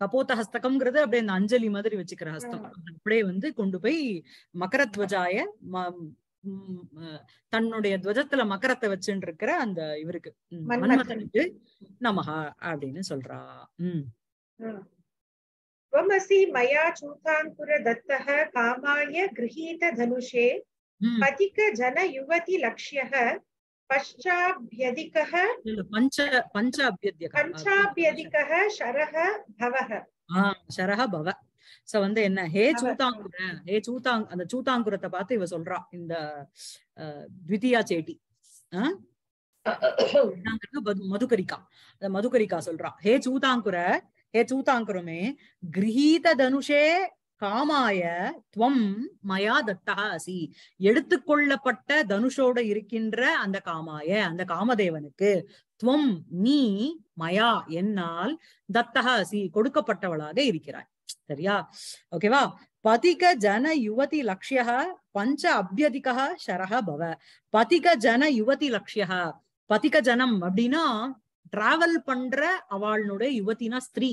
கபோதஹஸ்தகம் அப்படியே அந்த அஞ்சலி மாதிரி வச்சுக்கிற ஹஸ்தம் அப்படியே வந்து கொண்டு போய் மகரத்வஜாய, தன்னுடைய துவஜத்துல மகரத்தை வச்சுட்டு இருக்கிற அந்த இவருக்கு மன்மதனுக்கு நமஹா அப்படின்னு சொல்றா. உம் வமசி மயா சூதான்புர தத்தஹ காமாய கிரஹீத தனுஷே பதிக ஜன யுவதி லக்ஷ்யஹ पश्चाभ्यधिकः पञ्च पञ्चाभ्यधिकः पञ्चाभ्यधिकः शरः भवः. हां शरः भव. சோ வந்து என்ன, ஹே சூதாங்குர, ஹே சூதாங், அந்த சூதாங்குரத்தை பார்த்து இவ சொல்றா இந்த த்விதியா சேட்டி மதுகரிகா, அந்த மதுகரிகா சொல்றா, ஹே சூதாங்குர, ஹே சூதாங்குரமே, கிரஹீத தனுஷே காமாய துவம் மயா தத்தாசி, எடுத்துக்கொள்ளப்பட்ட தனுஷோட இருக்கின்ற அந்த காமாய, அந்த காமதேவனுக்கு, துவம் நீ, மயா என்னால், தத்தஹாசி கொடுக்கப்பட்டவளாக இருக்கிறாய். சரியா? ஓகேவா? பதிக ஜன யுவதி லக்ஷ்ய பஞ்ச அபியதிக ஷரஹ பவ. பதிக ஜன யுவதி லக்ஷ்ய, பதிக ஜனம் அப்படின்னா டிராவல் பண்ற அவளுடைய யுவத்தினா ஸ்திரீ,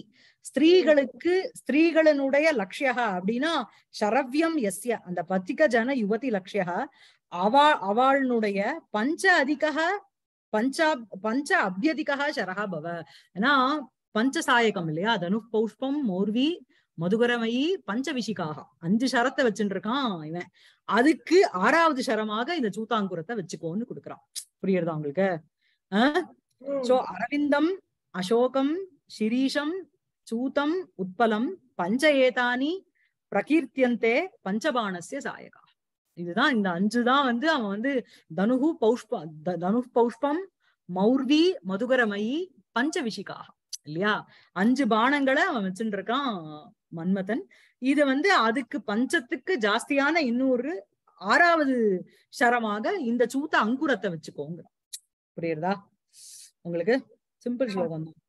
ஸ்திரீகளுக்கு ஸ்திரீகளினுடைய லட்சிய அப்படின்னா சரவ்யம் எஸ்ய, அந்த பதிக ஜன யுவதி லட்சிய அவ அவளுடைய பஞ்ச அதிக பஞ்சா பஞ்ச அபியதிக சரஹா பவ. ஏன்னா பஞ்சசாயகம் இல்லையா, தனு பௌஷ்பம் மோர்வி மதுகரமயி பஞ்சவிஷிகாக, அஞ்சு சரத்தை வச்சுட்டு இருக்கான் இவன், அதுக்கு ஆறாவது சரமாக இந்த சூதாங்குரத்தை வச்சுக்கோன்னு கொடுக்குறான். புரியுறதா உங்களுக்கு? ஆஹ் சோ அரவிந்தம் அசோகம் சிரீஷம் சூதம் உத்பலம் பஞ்ச ஏதானி பிரகீர்த்தியந்தே பஞ்சபாணஸ்ய சாயகா. இதுதான் இந்த அஞ்சுதான் வந்து அவன் வந்து தனுகு பௌஷ்ப தனு பௌஷ்பம் மௌர்வி மதுகரமயி பஞ்சவிஷிகா இல்லையா, அஞ்சு பானங்களை அவன் வச்சுட்டு இருக்கான் மன்மதன். இது வந்து அதுக்கு பஞ்சத்துக்கு ஜாஸ்தியான இன்னொரு ஆறாவது சரமாக இந்த சூத அங்குரத்தை வச்சுக்கோங்க. புரியுறதா உங்களுக்கு? சிம்பிள் ஸ்லோகம் தான்.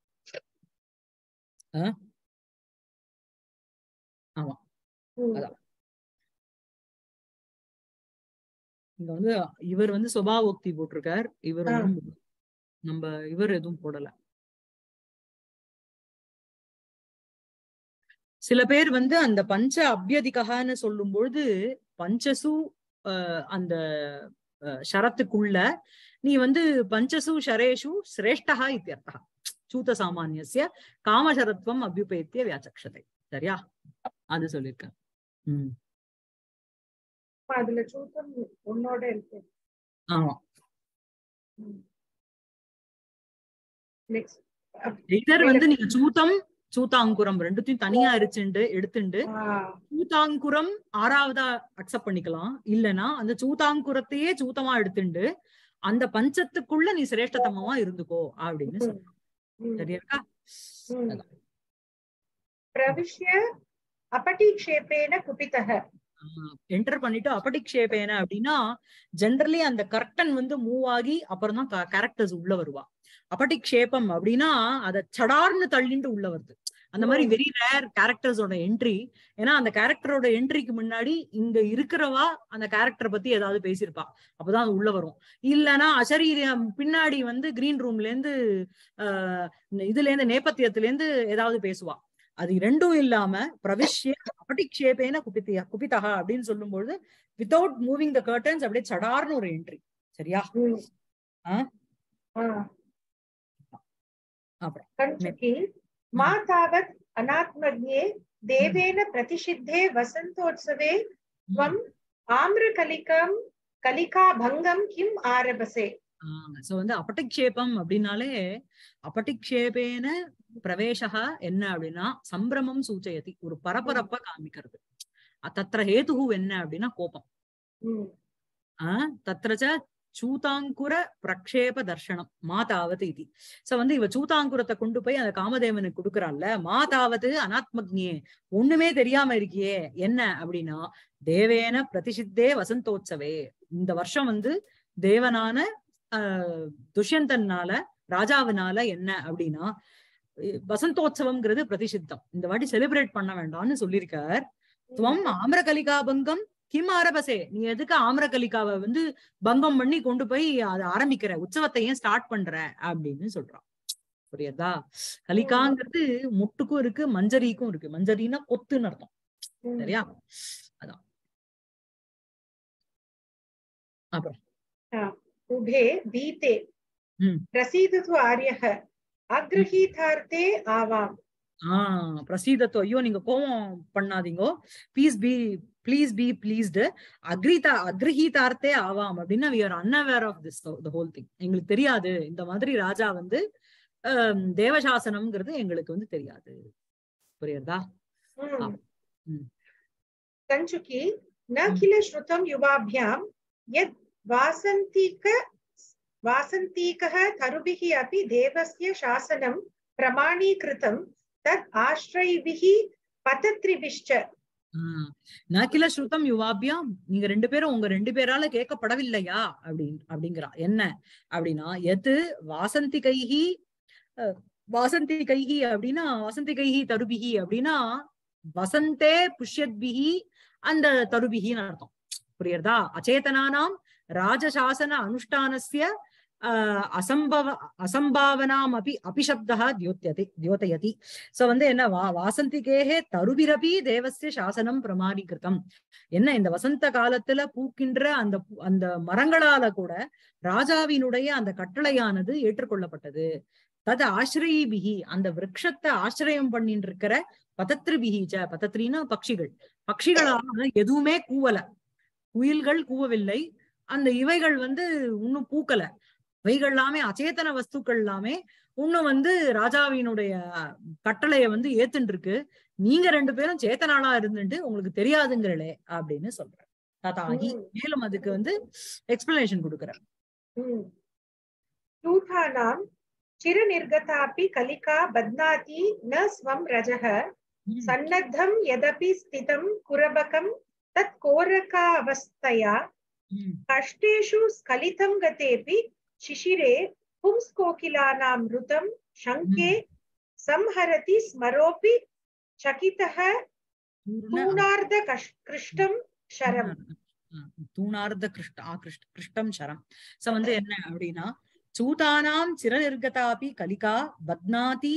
ஆமா, அதான் இங்க வந்து இவர் வந்து சுபாவோக்தி போட்டிருக்கார், இவர் நம்ம இவர் எதுவும் போடல. சில பேர் வந்து அந்த பஞ்ச அபியதிகான்னு சொல்லும் பொழுது பஞ்சசு அந்த ஷரத்துக்குள்ள நீ வந்து பஞ்சசு ஷரேஷு சிரேஷ்டா இத்தியர்த்தா சூத சாமானியஸ்ய காமசரத்வம் அபியுபேத்திய வியாச்சக்ஷதை. சரியா? அது சொல்லிருக்கேன். உம் அதுல சூதம் உன்னோட இருக்கு. ஆமா, நெக்ஸ்ட் வந்து நீங்க சூதம் சூதாங்குரம் ரெண்டுத்தையும் தனியா அரிச்சுண்டு எடுத்துண்டு சூதாங்குரம் ஆறாவதா அக்செப்ட் பண்ணிக்கலாம், இல்லைன்னா அந்த சூதாங்குரத்தையே சூத்தமா எடுத்துண்டு அந்த பஞ்சத்துக்குள்ள நீ சிரேஷ்டதமா இருந்துக்கோ அப்படின்னு சொல்லுங்க. சரியா? பிரவிஷ்ய அபடிக்ஷேபேன குபிதஹ, என்டர் பண்ணிட்டு அபடிக்ஷேபேன அப்படின்னா ஜெனரலி அந்த கர்டன் வந்து மூவ் ஆகி அப்புறம் தான் கேரக்டர்ஸ் உள்ள வருவா. அபடிக்ஷேபம் அப்படின்னா அதை சடார்னு தள்ளிட்டு உள்ள வருது. அந்த மாதிரி வெரி ரேர் கேரக்டர்ஸோட என்ட்ரி. ஏன்னா அந்த கேரக்டரோட என்ட்ரிக்கு முன்னாடி இங்க இருக்கிறவா அந்த கேரக்டரை பத்தி ஏதாவது பேசியிருப்பா, அப்பதான் அது உள்ள வரும். இல்லைன்னா அசரீரம் பின்னாடி வந்து கிரீன் ரூம்ல இருந்து ஆஹ் இதுல இருந்து நேபத்தியத்துல இருந்து ஏதாவது பேசுவா. அது ரெண்டும் இல்லாம பிரவிஷ்ய அபடிக்ஷேபேன குபித்தியா குபிதா அப்படின்னு சொல்லும்போது வித்தவுட் மூவிங் த கர்டன்ஸ் அப்படியே சடார்னு ஒரு என்ட்ரி. சரியா? ஆஹ் मा तावत् अनात्मज्ञे देवेन प्रतिषिद्धे वसन्तोत्सवे त्वं आम्रकलिकां कलिकाभङ्गं किम् आरभसे. சோ வந்து அபடிக்ஷேபம் அப்படின்னாலே அபடிக்ஷேபேன பிரவேசஹ என்ன அப்படின்னா சம்பிரமம் சூச்சயதி, ஒரு பரபரப்ப காமிக்கிறது. தத்ர ஹேதுஹு என்ன அப்படின்னா கோபம், தத்ரச்ச चूतांकुर प्रक्षेप दर्शनम मातावत इति सो வந்து இவ சூதாங்குரத்தை கொண்டு போய் அந்த காமதேவனுக்கு கொடுக்கறால்ல மாதாவத்து அநாத்மக்ஞே ஒண்ணுமே தெரியாம இருக்கியே என்ன அப்படினா தேவேன பிரதிசித்தே வசந்தோத்சவே இந்த வருஷம் வந்து தேவனான துஷ்யந்தனால ராஜாவனால என்ன அப்படினா வசந்தோத்சவம்ங்கிறது பிரதிசித்தம் இந்த வாட்டி செலிப்ரேட் பண்ண வேண்டாம்னு சொல்லிருக்கார் துவம் ஆம்ரகலிகாபங்கம் किम आरभसे நீ எதுக்கு ஆம்ரகலிகாவை வந்து பங்கம் பண்ணி கொண்டு போய் அதை ஆரம்பிக்கிற உற்சவத்தை ஏன் ஸ்டார்ட் பண்ற அப்படின்னு சொல்றான் புரியுதா கலிகாங்கிறது முட்டுக்கும் இருக்கு மஞ்சரிக்கும் இருக்கு மஞ்சரினா கொத்துன்னு அர்த்தம் சரியா அதான் அப்புறம் உபே பீதே பிரசீதது ஆரியஹ அக்ரஹீதார்த்தே ஆவாம் ஆ பிரசீதது ஐயோ நீங்க கோவம் பண்ணாதீங்கோ please be Please be pleased. Agrita agrihitarte avam. Abdina we are unaware of this the whole thing. Engalukku theriyadu. Indha madri raja vandu deva shasanam gradhu engalukku vandu theriyadu. Puriyadha? Sanchuki na kila shrutam yuvabhyam yad vasantika vasantikah tarubihi api devasya shasanam pramanīkritam tad āśrayvihi patatribhischa ना किल श्रुतम युवाभ्या केकपड़विल्लैया अप्पडिंगरा एन्न अप्पडिना यत् वासन्तिकैः वासन्तिकैः अप्पडिना वासन्तिकैः तरुभिः अप्पडिना वसन्ते पुष्यद्भिः अन्द तरुभिः अर्थम् पुरियर्दा अचेतनानां राजशासन अनुष्ठानस्य असंभव असंभावनामपि अपिशब्दः द्योत्यते द्योतयति सो वंदे एन्न वासन्तिकेः तरुभिरपि देवस्य शासनं प्रमाणीकृतं एन्न इंद वसंत कालत्तल पूकिன்ற அந்த அந்த மரங்களால கூட ராஜாவினுடைய அந்த கட்டளையானது ஏற்றுக்கொள்ளப்பட்டது தத ஆஶ்ரயிபிஹி அந்த விருட்சத்தை ஆஶ்ரயம் பண்ணின்றிருக்கிற பதத்ரிபிஹிஜ பதத்ரினா பட்சிகள் பட்சிகளான எதுவுமே கூவல குயில்கள் கூவவில்லை அந்த இவைகள் வந்து இன்னும் பூக்கல வைகள்லாமே அச்சேதன வஸ்துக்கள் எல்லாமே உன்ன வந்து ராஜாவினுடைய கட்டளையை வந்து ஏத்துட்டு இருக்கு நீங்க ரெண்டு பேரும் சேத்தனாளா இருந்துட்டு உங்களுக்கு தெரியாதுங்கிறளே அப்படின்னு சொல்ற தாதாகி மேலும் அதுக்கு வந்து எக்ஸ்பிளனேஷன் கொடுக்கறார் தூதானாம் சிரநிர்கதாபி கலிகா பத்நாதி ந ஸ்வம் ரஜஹ சன்னத்தம் யதபி ஸ்திதம் குரபகம் தத் கோரகா அவஸ்தயா கஷ்டேஷு ஸ்கலிதம் கதேபி शिशिरे पुंस्कोकिलानामृतं शंके संहरति स्मरोपि चकितः तूणार्धकृष्टं शरम् तूणार्धकृष्टं शरम् सो वंदे एन्न अप्पडिना चूतानां चिरनिर्गतापि कलिका बध्नाति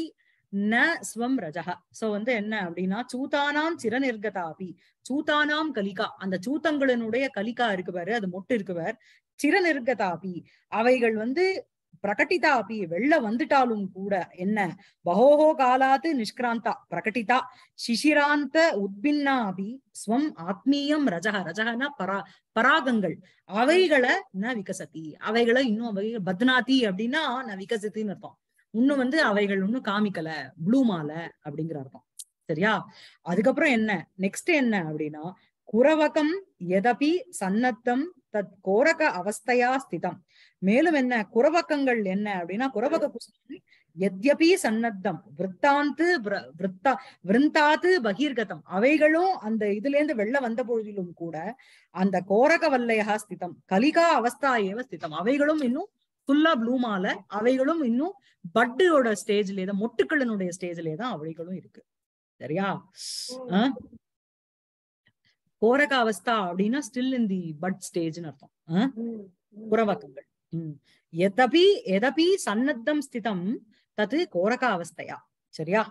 न स्वं रजः सो वंदे एन्न अप्पडिना चूतानां चिरनिर्गतापि चूतानां कलिका अंद चूतंगळनुடைய कलिका இருக்கு பாரு அது மொட்டு இருக்கு பாரு சிரநிர்கதாபி அவைகள் வந்து பிரகட்டிதாபி வெள்ள வந்துட்டாலும் கூட என்ன பகோஹோ காலாத்து நிஷ்கிராந்தா பிரகட்டிதா சிசிராந்த உத்பின்னாபி ஸ்வம் ஆத்மீயம் ரஜக ரஜகனா பரா பராகங்கள் அவைகளை ந விகசதி அவைகளை இன்னும் அவைகள் பத்னாதி அப்படின்னா ந விகசத்தின்னு அர்த்தம் இன்னும் வந்து அவைகள் இன்னும் காமிக்கல ப்ளூமால அப்படிங்கிற அர்த்தம் சரியா அதுக்கப்புறம் என்ன நெக்ஸ்ட் என்ன அப்படின்னா குரவகம் எதபி சன்னத்தம் தத் கோரக அவஸ்தையா ஸ்திதம் மேலும் என்ன குரவகங்கள் என்ன அப்படின்னா குரவக புஷ்பம் எத்யபி சன்னத்தம் விருத்தாந்து விருத்தா விருந்தாது பகிர்கதம் அவைகளும் அந்த இதுல இருந்து வெளில வந்த பொழுதிலும் கூட அந்த கோரக வல்லையா ஸ்திதம் கலிகா அவஸ்தா ஏவ ஸ்திதம் அவைகளும் இன்னும் ஃபுல்லா ப்ளூமால அவைகளும் இன்னும் பட்டோட ஸ்டேஜ்லயே தான் மொட்டுக்களினுடைய ஸ்டேஜ்லயே தான் அவைகளும் இருக்கு சரியா ஆஹ் கோரக அவஸ்தா அப்படின்னா ஸ்டில் இன் தி பட் ஸ்டேஜ்னு அர்த்தம் குரவகங்கள் எதபி எதபி சன்னத்தம் ஸ்திதம் தது கோரக அவஸ்தையா சரியா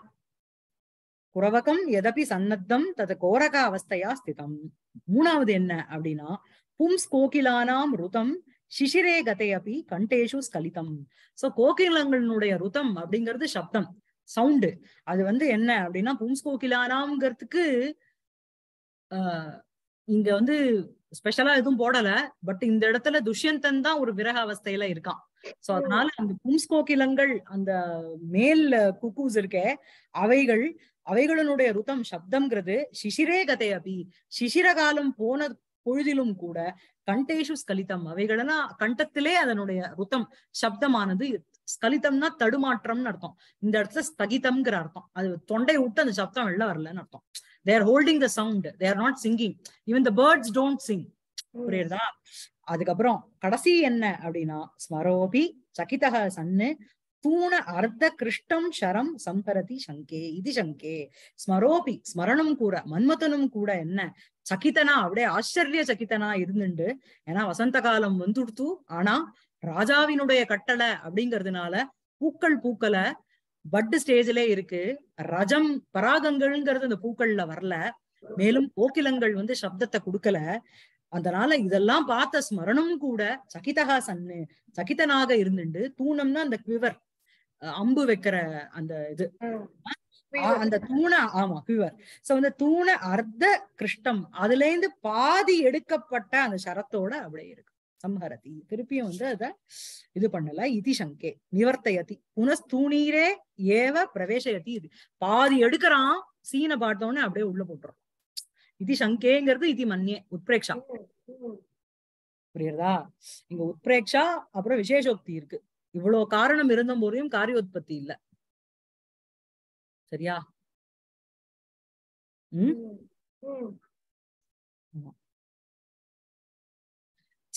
குரவகம் எதபி சன்னத்தம் தது கோரக அவஸ்தையா ஸ்திதம் மூணாவது என்ன அப்படின்னா பும்ஸ் கோகிலானாம் ருதம் சிசிரே கதை அப்படி கண்டேஷு ஸ்கலிதம் சோ கோகிலங்களுடைய ருதம் அப்படிங்கிறது சப்தம் சவுண்டு அது வந்து என்ன அப்படின்னா பும்ஸ் கோகிலானாம்ங்கிறதுக்கு இங்க வந்து ஸ்பெஷலா எதுவும் போடல பட் இந்த இடத்துல துஷ்யந்தன் தான் ஒரு விரக அவஸ்தையில இருக்கான் சோ அதனால அந்த பும்ஸ்கோகிலங்கள் அந்த மேல் குக்கூஸ் இருக்கே அவைகள் அவைகளுடைய ருதம் சப்தம்ங்கிறது சிசிரே கதை அபி சிசிர காலம் போன பொழுதிலும் கூட கண்டேஷு ஸ்கலிதம் அவைகளனா கண்டத்திலே அதனுடைய ருத்தம் சப்தமானது ஸ்கலிதம்னா தடுமாற்றம்னு அர்த்தம். இந்த இடத்துல ஸ்தகிதம்ங்கிற அர்த்தம். அது தொண்டை விட்டு அந்த சப்தம் வெளில வரலன்னு அர்த்தம். They are holding the sound. They are not singing. Even the birds don't sing. புரியுதா? அதுக்கப்புறம் கடைசி என்ன அப்படின்னா ஸ்மரோபி சகிதக சன்னு பூண அர்த்த கிருஷ்டம் சரம் சம்பரதி சங்கே இது சங்கே ஸ்மரோபி ஸ்மரணம் கூட மன்மதனும் கூட என்ன சகிதனா அப்படியே ஆச்சரிய சகிதனா இருந்துண்டு. ஏன்னா வசந்த காலம் வந்துடுத்து. ஆனா ராஜாவினுடைய கட்டளை அப்படிங்கறதுனால பூக்கள் பூக்கல பட்டு ஸ்டேஜ்ல இருக்கு. ரஜம் பராகங்கள்ங்கிறது அந்த பூக்கள்ல வரல. மேலும் கோகிலங்கள் வந்து சப்தத்தை கொடுக்கல. அதனால இதெல்லாம் பார்த்த ஸ்மரணம் கூட சகிதகா சன்னு சகிதனாக இருந்துண்டு. தூணம்னா அந்த குவிவர் அம்பு வைக்கிற அந்த இது அந்த தூண ஆமா குவிவர். சோ அந்த தூண அர்த்த கிருஷ்டம் அதுல இருந்து பாதி எடுக்கப்பட்ட அந்த சரத்தோட அப்படியே இருக்கு. சம்ஹரதி திருப்பியும் வந்து அத இது பண்ணல. இதி சங்கே நிவர்த்தயதி புனஸ்தூணீரே ஏவ பிரவேசயதி இது பாதி எடுக்கிறான் சீனை பார்த்தோன்னே அப்படியே உள்ள போட்டுறோம். இது சங்கேங்கிறது இது மன்னியே உத்பிரேக்ஷா புரியுறதா? இங்க உத்பிரேக்ஷா அப்புறம் விசேஷோக்தி இருக்கு. இவ்வளவு காரணம் இருந்த போதையும் காரியோத்பத்தி இல்ல. சரியா? உம்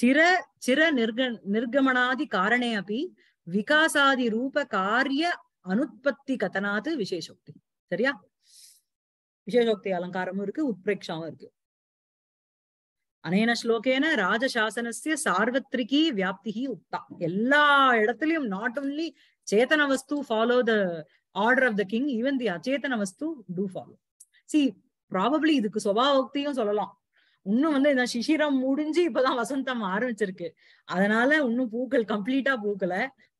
சிர சிர நிர்க நிர்கமனாதி காரணே அப்படி விகாசாதி ரூப காரிய அனுத்பத்தி கதனாது விசேஷோக்தி. சரியா? விசேஷோக்தி அலங்காரமும் இருக்கு உத்பிரேக்ஷாவும் இருக்கு. அனேன ஸ்லோகேன ராஜசாசனஸ்ய சார்வத்ரிகி வியாப்திஹி உக்தா. எல்லா இடத்துலயும் நாட் ஓன்லி சேதன வஸ்து follow the order of the king, even the அச்சேதன வஸ்து டூ ஃபாலோ. சி ப்ராபபிளி இதுக்கு சுபாவோக்தியும் சொல்லலாம். இன்னும் வந்து இந்த சிசிரம் முடிஞ்சு இப்பதான் வசந்தம் ஆரம்பிச்சிருக்கு. அதனால இன்னும் பூக்கள் கம்ப்ளீட்டா பூக்கல,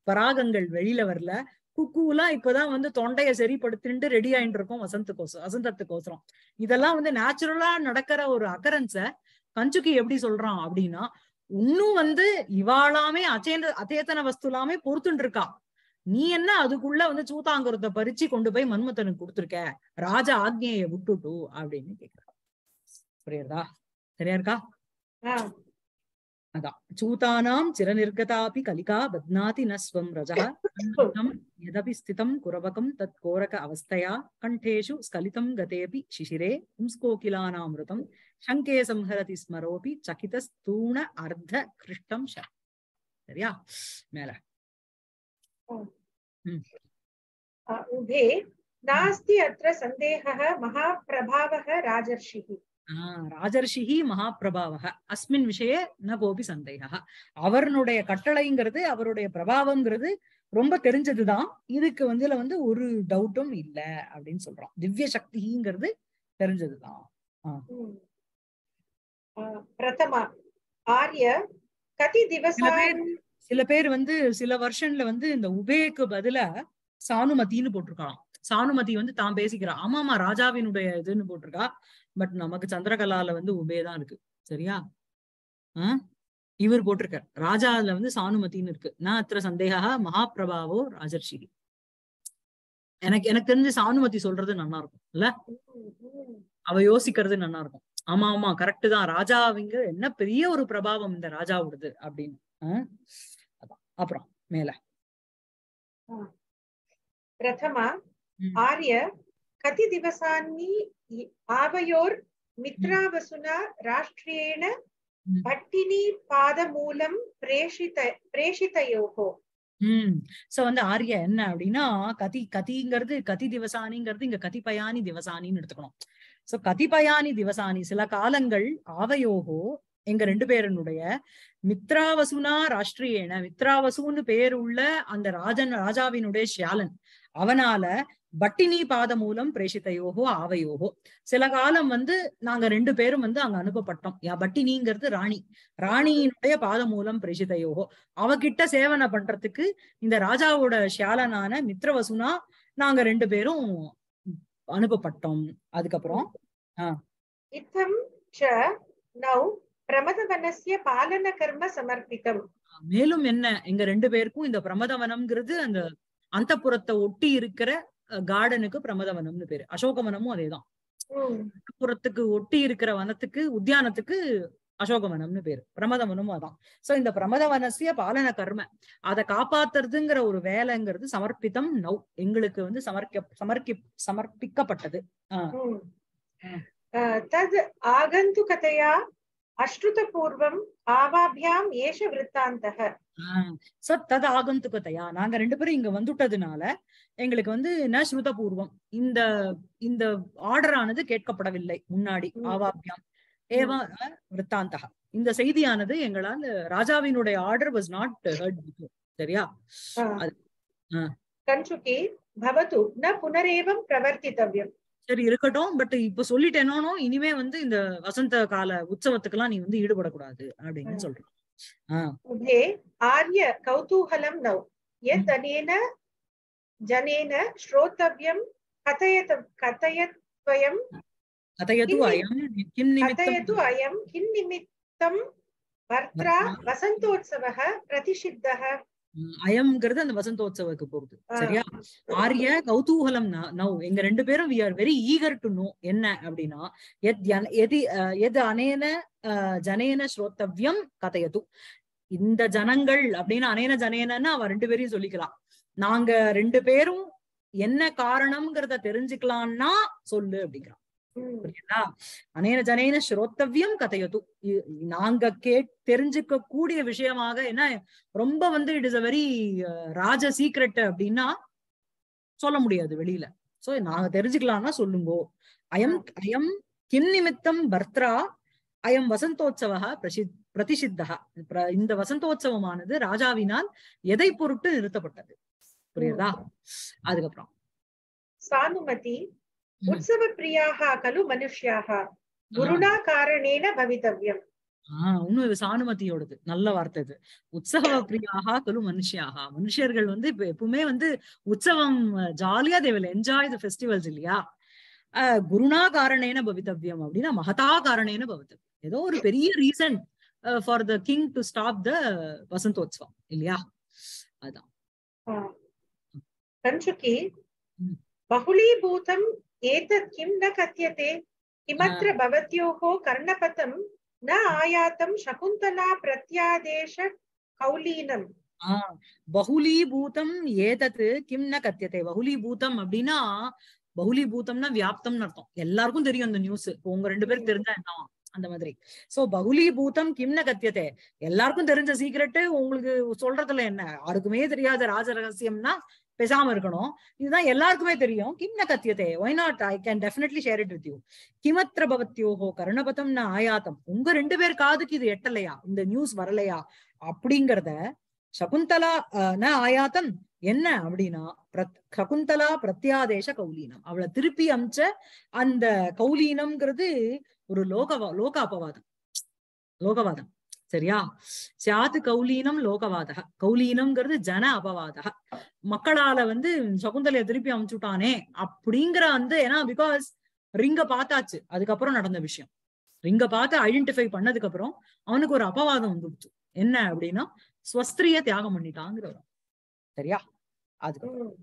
பராகங்கள் வெளியில வரல, குக்குலாம் இப்பதான் வந்து தொண்டையை சரிப்படுத்திட்டு ரெடி ஆயிட்டு இருக்கும் வசந்தத்துக்கோசரம் வசந்தத்துக்கோசரம். இதெல்லாம் வந்து நேச்சுரலா நடக்கிற ஒரு அக்கரன்ஸ கஞ்சுக்கு எப்படி சொல்றான் அப்படின்னா இன்னும் வந்து இவாளாமே அச்சேந்த அச்சேத்தன வஸ்து எல்லாமே பொறுத்துட்டு இருக்கா. நீ என்ன அதுக்குள்ள வந்து சூதாங்குறத பறிச்சு கொண்டு போய் மன்மதனுக்கு கொடுத்துருக்க, ராஜ ஆக்ஞையை விட்டுட்டு அப்படின்னு கேக்குறா. புரியுறதா? சரியா இருக்கா? அதான் சூதானாம் சிறநிர்கதாபி கலிகா பத்நாதி நஸ்வம் ரஜா எதபி ஸ்திதம் குரவகம் தத் கோரக அவஸ்தையா கண்டேஷு ஸ்கலிதம் கதேபி சிசிரே பும்ஸ்கோகிலானாமிருதம் சங்கே சம்ஹரதி ஸ்மரோபி சகிதஸ்தூண அர்த்த கிருஷ்டம் ச. சரியா? மேல உபே நாஸ்தி அத்ர சந்தேஹ மகா பிரபாவஹ ராஜர்ஷிஹி. ராஜர்ஷிஹி மகாபிரபாவக அஸ்மின் விஷய ந கோபி சந்தேகா. அவருடைய கட்டளைங்கிறது அவருடைய பிரபாவம்ங்கிறது ரொம்ப தெரிஞ்சதுதான். இதுக்கு வந்து இதுல வந்து ஒரு டவுட்டும் இல்ல அப்படின்னு சொல்றோம். திவ்ய சக்திங்கிறது தெரிஞ்சதுதான். பிரதமா ஆரிய கதி திவசம் சில பேர் வந்து சில வருஷன்ல வந்து இந்த உபேக்கு பதிலா சானுமதினு போட்டிருக்கலாம். சானுமதி வந்து தான் பேசிக்கிறா. ஆமா ஆமா ராஜாவினுடைய இதுன்னு போட்டிருக்கா. பட் நமக்கு சந்திரகலால வந்து உபேதான் இருக்கு. சரியா? ஆஹ் இவர் போட்டிருக்கார் ராஜால வந்து சானுமதினு இருக்கு. நான் அத்திர சந்தேகா மகாபிரபாவோ ராஜர்ஷி. எனக்கு எனக்கு தெரிஞ்சு சானுமதி சொல்றது நல்லா இருக்கும் இல்ல? அவ யோசிக்கிறது நல்லா இருக்கும். ஆமா ஆமா கரெக்டு தான். ராஜாவிங்க என்ன பெரிய ஒரு பிரபாவம் இந்த ராஜாவோடது அப்படின்னு. ஆஹ் அப்புறம் மேல பிரதமா ஆரிய கதி திவசானி ஆவையோர் மித்ராவசுனா ராஷ்டிரேண பட்டினி பாதமூலம் பிரேஷித பிரேஷிதயோகோ. ஹம் சோ வந்து ஆரிய என்ன அப்படின்னா கதி கதிங்கிறது கதி திவசானிங்கிறது இங்க கதிபயானி திவசானின்னு எடுத்துக்கணும். சோ கதிபயானி திவசானி சில காலங்கள் ஆவையோகோ எங்க ரெண்டு பேருனுடைய மித்ராவசுனா ராஷ்டிரியேன மித்ராவசுன்னு பேர் உள்ள அந்த ராஜன் ராஜாவினுடைய ஷியாலன் அவனால பட்டினி பாத மூலம் பிரேஷித்தையோகோ ஆவையோகோ சில காலம் வந்து நாங்க ரெண்டு பேரும் வந்து அங்க அனுப்பப்பட்டோம். யா பட்டினிங்கிறது ராணி ராணியினுடைய பாத மூலம் பிரேஷித்தையோகோ அவகிட்ட சேவனை பண்றதுக்கு இந்த ராஜாவோட ஷியாலனான மித்ரவசுனா நாங்க ரெண்டு பேரும் அனுப்பப்பட்டோம். அதுக்கப்புறம் ஆஹ் இத்தம் நௌ பிரமதவனஸ்ய பாலன கர்ம சமர்ப்பிதம். மேலும் என்ன எங்க ரெண்டு பேருக்கும் இந்த பிரமதவனம்ங்கிறது அந்த அந்த புறத்தை ஒட்டி இருக்கிற கார்டனுக்கு பிரமதவனம்னு பேரு. அசோகவனமும் அதேதான். புறத்துக்கு ஒட்டி இருக்கிற வனத்துக்கு உத்தியானத்துக்கு அசோகவனம் பேரு, பிரமதவனமும் அதான். சோ இந்த பிரமதவனசிய பாலன கர்ம அதை காப்பாத்துறதுங்கிற ஒரு வேலைங்கிறது சமர்ப்பிதம் நௌ, எங்களுக்கு வந்து சமர்க்க சமர்க்கி சமர்ப்பிக்கப்பட்டது. தத் ஆகந்து கதையா அஷ்ருத பூர்வம் ஆவாபியாம் ஏஷ விருத்தாந்தஹ. சோ தத் ஆகந்து கதையா, நாங்க ரெண்டு பேரும் இங்க வந்துட்டதுனால எங்களுக்கு வந்து ந ஸ்ருத பூர்வம் இந்த இந்த ஆர்டர் ஆனது கேட்கப்படவில்லை முன்னாடி. ஆவாபியாம் ஏவா விருத்தாந்தஹ, இந்த செய்தியானது எங்களால் ராஜாவினுடைய ஆர்டர் வாஸ் நாட் ஹர்ட். சரியா? கஞ்சுகி பவது ந புனரேவம் பிரவர்த்தித்தவ்யம். சரி இருக்கட்டும், பட் இப்ப சொல்லிட்டேனோ இனிமே வந்து இந்த வசந்த கால உற்சவத்துக்கு எல்லாம் நீ வந்து ஈடுபடக்கூடாது அப்படின்னு சொல்றோம். ஆரிய கௌதூஹலம் நௌ யத் அனேன ஜனேன ஸ்ரோதவ்யம் கதயத் கதயத்வயம் கதயது அயம் கிம் நிமித்தம் கதயது அயம் கிம் நிமித்தம் வர்த்ரா வசந்தோத்சவஹ பிரதிஷித்தஹ. அயம்ங்கிறது அந்த வசந்தோத்சவக்கு போகுது. சரியா? ஆரிய கௌதூஹலம் நௌ, எங்க ரெண்டு பேரும் we are very eager to know என்ன அப்படின்னா எது அனேன ஜனேன ஸ்ரோத்தவ்யம் கதையது, இந்த ஜனங்கள் அப்படின்னு அனேன ஜனேனன்னு அவ ரெண்டு பேரையும் சொல்லிக்கலாம். நாங்க ரெண்டு பேரும் என்ன காரணம்ங்கிறத தெரிஞ்சுக்கலாம்னா சொல்லு அப்படிங்கிறான். புரியுதா? அனேன ஜனேன ஸ்ரோத்தவ்யம் கதையது, நாங்க கே தெரிஞ்சுக்க கூடிய விஷயமாக என்ன ரொம்ப வந்து இட் இஸ் அ வெரி ராஜ சீக்ரெட் அப்படின்னா சொல்ல முடியாது வெளியில. சோ நாங்க தெரிஞ்சுக்கலாம்னா சொல்லுங்கோ. அயம் அயம் கிம் நிமித்தம் பர்த்ரா அயம் வசந்தோத்சவ பிரசி பிரதிஷித்தா, இந்த வசந்தோத்சவமானது ராஜாவினால் எதை பொருட்டு நிறுத்தப்பட்டது. புரியுதா? அதுக்கப்புறம் சானுமதி உற்சவ பிரியாக கலு மனுஷ்யாக குருணா காரணேன பவிதவ்யம். ஆஹ் இன்னும் இது சானுமதியோடது நல்ல வார்த்தை இது. உற்சவ பிரியாக கலு மனுஷியாக, மனுஷர்கள் வந்து இப்ப எப்பவுமே வந்து உற்சவம் ஜாலியா they will enjoy the festivals இல்லையா. அஹ் குருணா காரணேன பவிதவ்யம் அப்படின்னா மகதா காரணேன பவிதவ்யம், ஏதோ ஒரு பெரிய reason for the king to stop the வசந்தோத்சவம் இல்லையா. அதான் கஞ்சுகி பகுலீபூதம் ஏதத் கிம் ந கத்யதே கிமத்ர பவத்யோகோ கர்ணபதம் ந ஆயாதம் சகுந்தலா பிரத்யாதேஷ கௌலீனம். ஆஹ் பகுலீபூதம் ஏதத் கிம் ந கத்யதே, பகுலீபூதம் அப்படின்னா பகுலீபூதம்னா வியாப்தம்னு அர்த்தம். எல்லாருக்கும் தெரியும் அந்த நியூஸ், உங்க ரெண்டு பேருக்கு தெரிஞ்சா என்ன அந்த மாதிரி. சோ பகுலீபூதம் கிம் ந கத்யதே, எல்லாருக்கும் தெரிஞ்ச சீக்ரெட்டு உங்களுக்கு சொல்றதுல என்ன, யாருக்குமே தெரியாத ராஜ ரகசியம்னா பேசாம இருக்கணும். இதுதான் எல்லாருக்குமே தெரியும். கிம் ந கத்தியதே, why not, I can definitely share it with you. கிமத்ர பவத்யோஹோ கர்ணபதம் ந ஆயாதம், உங்க ரெண்டு பேர் காதுக்கு இது எட்டலையா, இந்த நியூஸ் வரலையா அப்படிங்கறத சகுந்தலா ந ஆயாத்தம் என்ன அப்படின்னா சகுந்தலா பிரத்யாதேச கௌலீனம், அவளை திருப்பி அமிச்ச அந்த கௌலீனம்ங்கிறது ஒரு லோகவா லோக அபவாதம் லோகவாதம். சரியா? சாது கௌலீனம் லோகவாதக, கௌலீனம்ங்கிறது ஜன அபவாதக, மக்களால வந்து சகுந்தலைய திருப்பி அமைச்சுட்டானே அப்படிங்கிற வந்து ஏன்னா பிகாஸ் ரிங்க பார்த்தாச்சு, அதுக்கப்புறம் நடந்த விஷயம் ரிங்க பார்த்து ஐடென்டிஃபை பண்ணதுக்கு அப்புறம் அவனுக்கு ஒரு அபவாதம் வந்துடுச்சு. என்ன அப்படின்னா ஸ்வஸ்திரிய தியாகம் பண்ணிட்டாங்கிற. சரியா? அதுக்கப்புறம்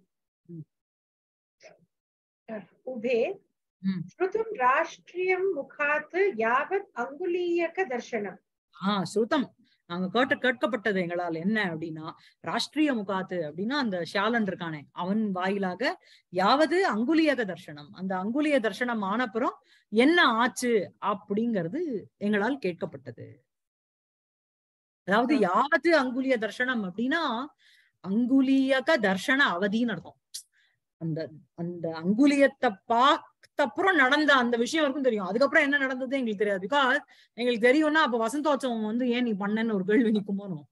உபே ஸ்ருதம் ராஷ்டிரியம் முகாத்து யாவத் அங்குலீயக தர்சனம். ஆஹ் ஸ்ருதம் நாங்க கேட்ட கேட்கப்பட்டது எங்களால் என்ன அப்படின்னா ராஷ்டிரிய முகாத்து அப்படின்னா அந்த ஷாலன் இருக்கானே அவன் வாயிலாக யாவது அங்குலியக தர்சனம், அந்த அங்குலிய தர்சனம் ஆனப்புறம் என்ன ஆச்சு அப்படிங்கிறது எங்களால் கேட்கப்பட்டது. அதாவது யாவது அங்குலிய தர்சனம் அப்படின்னா அங்குலியக தர்சன அவதின்னு அர்த்தம். அந்த அந்த அங்குலியத்தை பார்த்த அப்புறம் நடந்த அந்த விஷயம் வரைக்கும் தெரியும், அதுக்கப்புறம் என்ன நடந்தது எங்களுக்கு தெரியாது. பிகாஸ் எங்களுக்கு தெரியும்னா அப்ப வசந்தோத்சவம் வந்து ஏன் நீ பண்ணன்னு ஒரு கேள்வி நிக்குமோனும்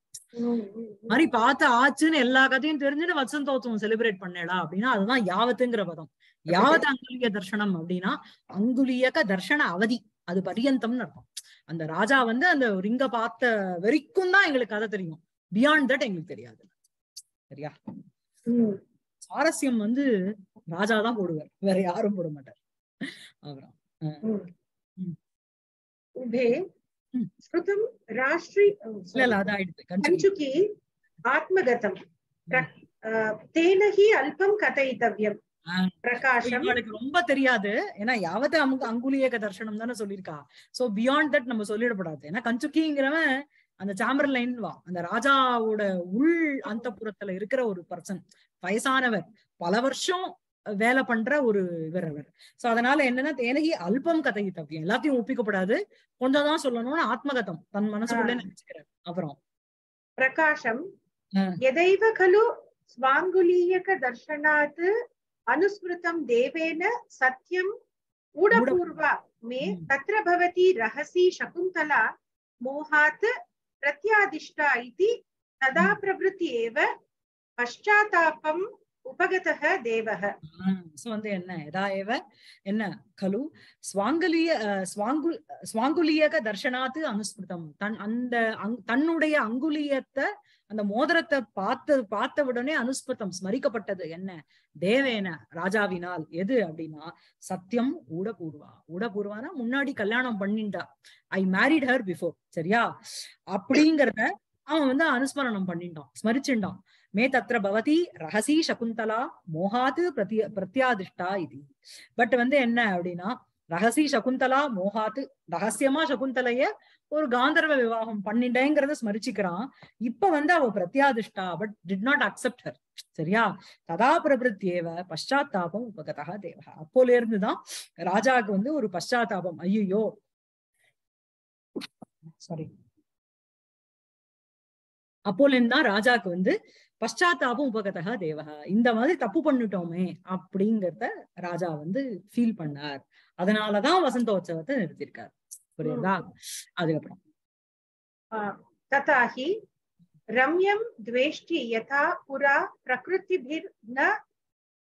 மாதிரி பார்த்து ஆச்சுன்னு எல்லா கதையும் தெரிஞ்சுன்னு வசந்தோத்சவம் செலிப்ரேட் பண்ணலா அப்படின்னா அதுதான் யாவத்துங்கிற பதம். யாவது அங்குலிய தர்சனம் அப்படின்னா அங்குலியக தர்சன அவதி, அது பரியந்தம்னு அர்த்தம். அந்த ராஜா வந்து அந்த ரிங்க பார்த்த வரைக்கும் தான் எங்களுக்கு கதை தெரியும், பியாண்ட் தட் எங்களுக்கு தெரியாது. சரியா? சுவாரஸ்யம் வந்து ராஜாதான் போடுவார், வேற யாரும் போட மாட்டார். அப்புறம் ஆத்மகதம் தேனஹி அல்பம் கதைத்தவ்யம் प्रकाशम ரொம்ப தெரியாது ஏனா யாவது அங்குலியக தர்ஷனம் தான சொல்லிருக்கா சோ பியாண்ட் தட் நம்ம சொல்லிடப்படாது ஏனா கஞ்சுக்கிங்கறவன் அந்த சாம்பர் லைன்வா அந்த ராஜாவோட உள் அந்தபுரத்துல இருக்கிற ஒரு पर्सन வயசானவர் பல வருஷம் வேலை பண்ற ஒரு இவரவர் சோ அதனால என்னன்னா தேனகி அல்பம் கதையிதவியம் எல்லாத்தையும் ஒப்பிக்கப்படாது கொஞ்சம் தான் சொல்லணும்னு ஆத்மகதம் தன் மனசுக்குள்ள நினைச்சுக்கிறார் அப்புறம் பிரகாஷம் எதைவ கலு ஸ்வாங்குலியக தர்ஷனாத் अनुस्मृतं देवेन सत्यं ऊढपूर्वा मे तत्र भवति रहसि शकुंतला मोहात् प्रत्यादिष्टा इति तदा प्रवृत्ति एव पश्चातापम् उपगतः देवः सो अंदे एन्ना यदा एव एन्ना खलु स्वांगुलिय स्वांगु स्वांगुलियक दर्शनात् अनुस्मृतं तन् अंद तन्नुडैय अंगुलियत्त அந்த மோதிரத்தை பார்த்து பார்த்த உடனே அனுஸ்மிருதம் ஸ்மரிக்கப்பட்டது என்ன தேவேன ராஜாவினால் எது அப்படின்னா சத்தியம் ஊடபூர்வா ஊடபூர்வானா முன்னாடி கல்யாணம் பண்ணிண்டா ஐ மேரிட் ஹர் பிஃபோர் சரியா அப்படிங்கறத அவன் வந்து அனுஸ்மரணம் பண்ணிட்டான் ஸ்மரிச்சுட்டான் மே தத்ர பவதி ரகசி சகுந்தலா மோகாது பிரதி பிரத்யாதிஷ்டா இது பட் வந்து என்ன அப்படின்னா ரகசி சகுந்தலா மோகாது ரகசியமா சகுந்தலைய ஒரு காந்தர்வ விவாகம் பண்ணிட்டேங்கிறத ஸ்மரிச்சுக்கிறான் இப்ப வந்து அவ பிரத்யாதிஷ்டா but did not accept her சரியா ததா பிரபுத்தேவ பஷ்சாத்தாபம் உபகதா தேவ அப்போல இருந்துதான் ராஜாவுக்கு வந்து ஒரு பஷ்சாத்தாபம் ஐயோ சாரி அப்போல இருந்தான் ராஜாவுக்கு வந்து பஷ்சாத்தாபம் உபகதா தேவ இந்த மாதிரி தப்பு பண்ணிட்டோமே அப்படிங்கறத ராஜா வந்து ஃபீல் பண்ணார் அதனாலதான் வசந்தோற்சவத்தை நிறுத்திருக்காரு तथाहि रम्यं द्वेष्टि यथा पुरा प्रकृतिभिर्न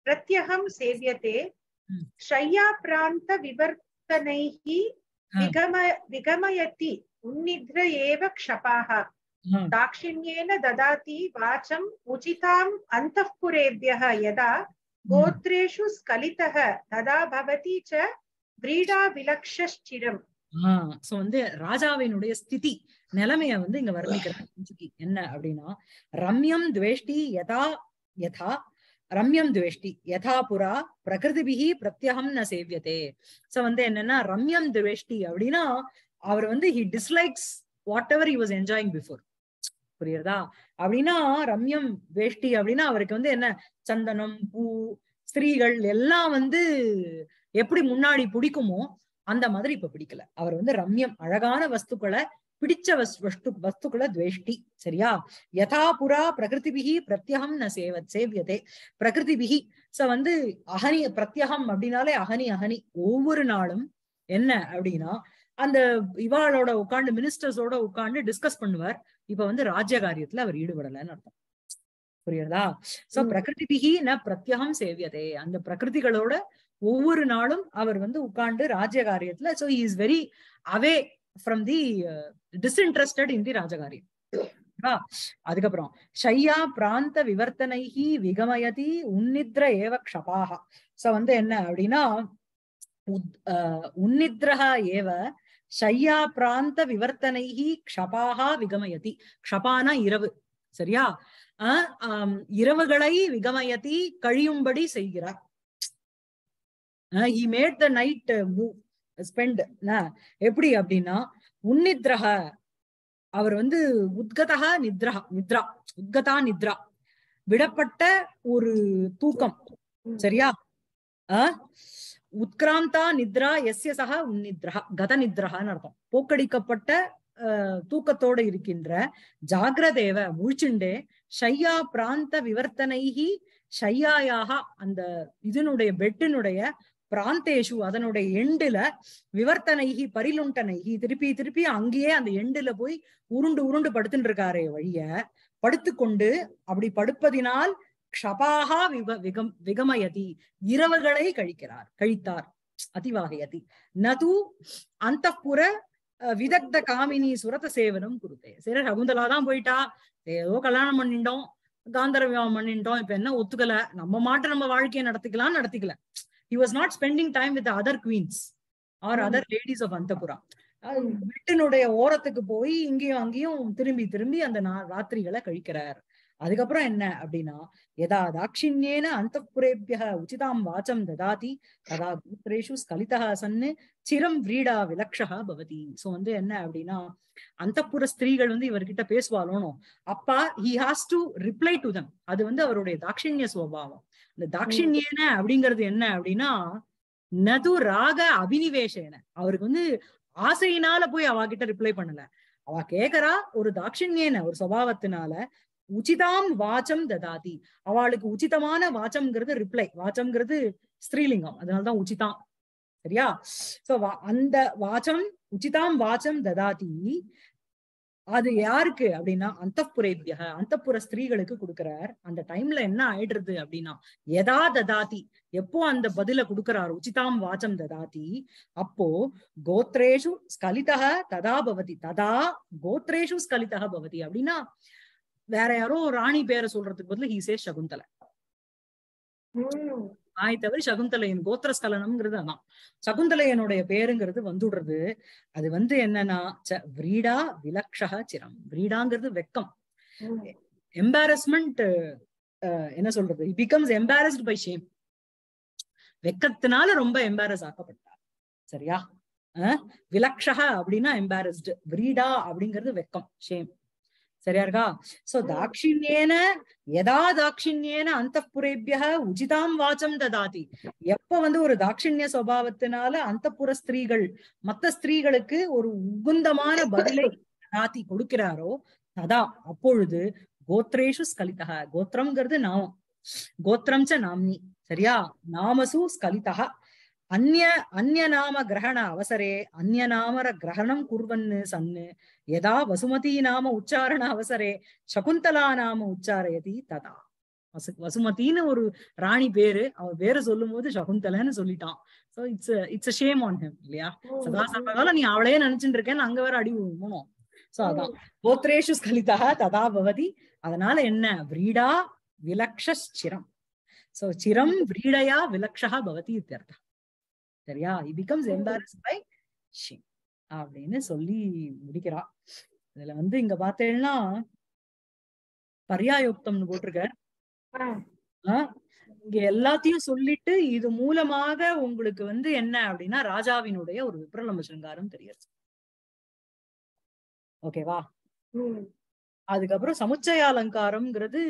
प्रत्यहं सेव्यते शय्याप्रान्त विवर्तनैः विगम विगमयति उन्निद्र एव क्षपाः दाक्षिण्येन ददाति वाचं उचिताम् अन्तःपुरेभ्यः यदा गोत्रेषु स्खलितः तदा भवति च व्रीडा विलक्षश्चिरम् ஆஹ் சோ வந்து ராஜாவினுடைய ஸ்திதி நிலைமைய வந்து இங்க வர்ணிக்கிறார் என்ன அப்படின்னா ரம்யம் துவேஷ்டி யதா யதா ரம்யம் துவேஷ்டி யதா புரா பிரகிருதிபிஹி பிரத்யகம் ந சேவியதே சோ வந்து என்னன்னா ரம்யம் துவேஷ்டி அப்படின்னா அவர் வந்து he dislikes whatever he was enjoying before புரியுறதா அப்படின்னா ரம்யம் துவேஷ்டி அப்படின்னா அவருக்கு வந்து என்ன சந்தனம் பூ ஸ்திரீகள் எல்லாம் வந்து எப்படி முன்னாடி பிடிக்குமோ அந்த மாதிரி இப்ப பிடிக்கல அவர் வந்து ரம்யம் அழகான வஸ்துக்களை பிடிச்ச வஸ்து வஸ்துக்களை துவேஷ்டி சரியா யதா புரா பிரகிருதிபிஹி பிரத்யகம் ந சேவ சேவியதே பிரகிருதிபிஹி சோ வந்து அகனி பிரத்யகம் அப்படின்னாலே அகனி அகனி ஒவ்வொரு நாளும் என்ன அப்படின்னா அந்த இவாளோட உட்காந்து மினிஸ்டர்ஸோட உட்காந்து டிஸ்கஸ் பண்ணுவார் இப்ப வந்து ராஜ்ய காரியத்துல அவர் ஈடுபடலன்னு அர்த்தம் புரியுதா சோ பிரகிருதிபிஹி ந பிரத்யகம் சேவியதே அந்த பிரகிருதிகளோட ஒவ்வொரு நாளும் அவர் வந்து உட்கார்ந்து ராஜ்ய காரியத்துல so he is very away from the disinterested in the ராஜகாரியம் அதுக்கப்புறம் ஷையா பிராந்த விவர்த்தனைஹி விகமயதி உன்னித்ர ஏவ க்ஷபாஹ சோ வந்து என்ன அப்படின்னா உன்னித்ரஹ ஏவ ஷையா பிராந்த விவர்த்தனைஹி க்ஷபாஹ விகமயதி க்ஷபானா இரவு சரியா ஆஹ் இரவுகளை விகமயதி கழியும்படி செய்கிறார் Uh, he made the night uh, move, spend na எப்படி அப்படின்னா உன்னித்ரஹ அவர் வந்து உத்கதஹ நித்ரஹ நித்ரா உத்கதா நித்ரா விடப்பட்ட ஒரு தூக்கம் சரியா ஆஹ் உத்கிராந்தா நித்ரா எஸ்ய சஹ உன்னித்ரஹ கத நித்ரஹன்னு அர்த்தம் போக்கடிக்கப்பட்ட அஹ் தூக்கத்தோட இருக்கின்ற ஜாகிரதேவ முழிச்சுண்டே ஷையா பிராந்த விவர்த்தனைஹி ஷையாயாக அந்த இதனுடைய பெட்டினுடைய பிராந்தேஷு அதனுடைய எண்டுல விவர்த்தனைகி பரிலுண்டனைகி திருப்பி திருப்பி அங்கேயே அந்த எண்டுல போய் உருண்டு உருண்டு படுத்துட்டு இருக்காரே வழிய படுத்துக்கொண்டு அப்படி படுப்பதினால் க்ஷபாஹா விவ விகம் விகமயதி இரவுகளை கழிக்கிறார் கழித்தார் அதிவாகயதி நது அந்த புற விதக்த காமினி சுரத சேவனம் குருதே சரி சகுந்தலாதான் போயிட்டா ஏதோ கல்யாணம் பண்ணிட்டோம் காந்தர்வ விவாகம் பண்ணிட்டோம் இப்ப என்ன ஒத்துக்கல நம்ம மாட்ட நம்ம வாழ்க்கையை நடத்திக்கலாம்னு நடத்திக்கல he was not spending time with the other queens or other ladies of antapura வீட்டினுடைய ஓரத்துக்கு போய் இங்கேயும் அங்கேயும் திரும்பி திரும்பி அந்த ராத்திரிகளை கழிக்கிறார் அதுக்கப்புறம் என்ன அப்படின்னா யதா தாட்சிண்யேன அந்தப்புரேபியஹ உச்சிதாம் வாசம் ததாதி ததா பூத்ரேஷு ஸ்கலிதஹ சன்னு சிரம் வீடா விலக்ஷஹ பவதி. சோ வந்து என்ன அப்படின்னா அந்தப்புற ஸ்திரீகள் வந்து இவர்கிட்ட பேசுவாலோனோ அப்பா he has to reply to them. அது வந்து அவருடைய தாட்சிண்ய சுபாவம். இந்த தாட்சிண்யேன அப்படிங்கிறது என்ன அப்படின்னா நது ராக அபினிவேஷேன, அவருக்கு வந்து ஆசையினால போய் அவ கிட்ட ரிப்ளை பண்ணல, அவ கேக்குறா ஒரு தாட்சிண்யேன ஒரு சுபாவத்தினால உச்சிதாம் வாச்சம் ததாதி, அவளுக்கு உச்சிதமான வாச்சம்ங்கிறது ரிப்ளை, வாச்சம்ங்கிறது ஸ்திரீலிங்கம், அதனாலதான் உச்சிதாம் சரியா. சோ அந்த வாச்சம் உச்சிதாம் வாச்சம் ததாதி அது யாருக்கு அப்படின்னா அந்த புரேபிய அந்தப்புற ஸ்திரீகளுக்கு கொடுக்கிறார். அந்த டைம்ல என்ன ஆயிடுறது அப்படின்னா எதா ததாதி எப்போ அந்த பதில கொடுக்கிறார் உச்சிதாம் வாச்சம் ததாதி அப்போ கோத்ரேஷு ஸ்கலிதஹ ததா பவதி ததா கோத்ரேஷு ஸ்கலிதஹ பவதி அப்படின்னா வேற யாரோ ராணி பேரை சொல்றதுக்கு பதில் ஹீ சே சகுந்தலை ஆய் தவிர சகுந்தலையன் கோத்திரஸ்கலனம்ங்கிறது அதான் சகுந்தலையனுடைய பேருங்கிறது வந்துடுறது. அது வந்து என்னன்னா விரீடா விலக்ஷக சிரம், விரீடாங்கிறது வெக்கம், எம்பாரஸ்மெண்ட், என்ன சொல்றது, it becomes embarrassed by shame, வெக்கத்தினால ரொம்ப எம்பாரஸ் ஆக்கப்பட்டார் சரியா. விலக்ஷக அப்படின்னா எம்பாரஸ்டு, விரீடா அப்படிங்கிறது வெக்கம் ஷேம் சரியா இருக்கா. சோ தாட்சிண்யேன எதா தாட்சிண்யேன அந்தப்புரேபிய உச்சிதாம் வாச்சம் ததாதி, எப்ப வந்து ஒரு தாட்சிண்ய சுபாவத்தினால அந்தப்புற ஸ்திரீகள் மத்த ஸ்திரீகளுக்கு ஒரு உகுந்தமான பதிலை ததாதி கொடுக்கிறாரோ ததா அப்பொழுது கோத்ரேஷு ஸ்கலிதா, கோத்திரம்ங்கிறது நாமம், கோத்திரம் ச நாம்னி சரியா, நாமசு ஸ்கலிதா அந்ய அந்நாம கிரகண அவசரே அந்நாமர கிரகணம் குர்வன்னு சன்னு யதா வசுமதி நாம உச்சாரண அவசரே சகுந்தலா நாம உச்சாரயதி ததா. வசு வசுமதின்னு ஒரு ராணி பேரு அவ பேரை சொல்லும் போது சகுந்தலன்னு சொல்லிட்டான். So it's it's shame on him இல்லையா. சதா சர்வகால நீ அவளையே நினைச்சுட்டு இருக்கேன்னு அங்க வேற அடி விழுமோ. சோ அதான் கோத்ரேஷு ஸ்கலிதா ததா பவதி, அதனால என்ன விரீடா விலக்ஷிரம், சோ சிரம் விரீடயா விலக்ஷா பவதி இத்தியர்த்தம் சரியா. He becomes embarrassed by she அப்படின்னு சொல்லி முடிக்கிறா. இதுல வந்து இங்க பாத்தேன்னா பர்யாயோக்தம்னு போட்டிருக்கார். இங்க எல்லாத்தையும் சொல்லிட்டு இது மூலமாக உங்களுக்கு வந்து என்ன அப்படின்னா ராஜாவினுடைய ஒரு விப்ரலம்ப சிருங்காரம் தெரியாது ஓகேவா. அதுக்கப்புறம் சமுச்சய அலங்காரம்ங்கிறது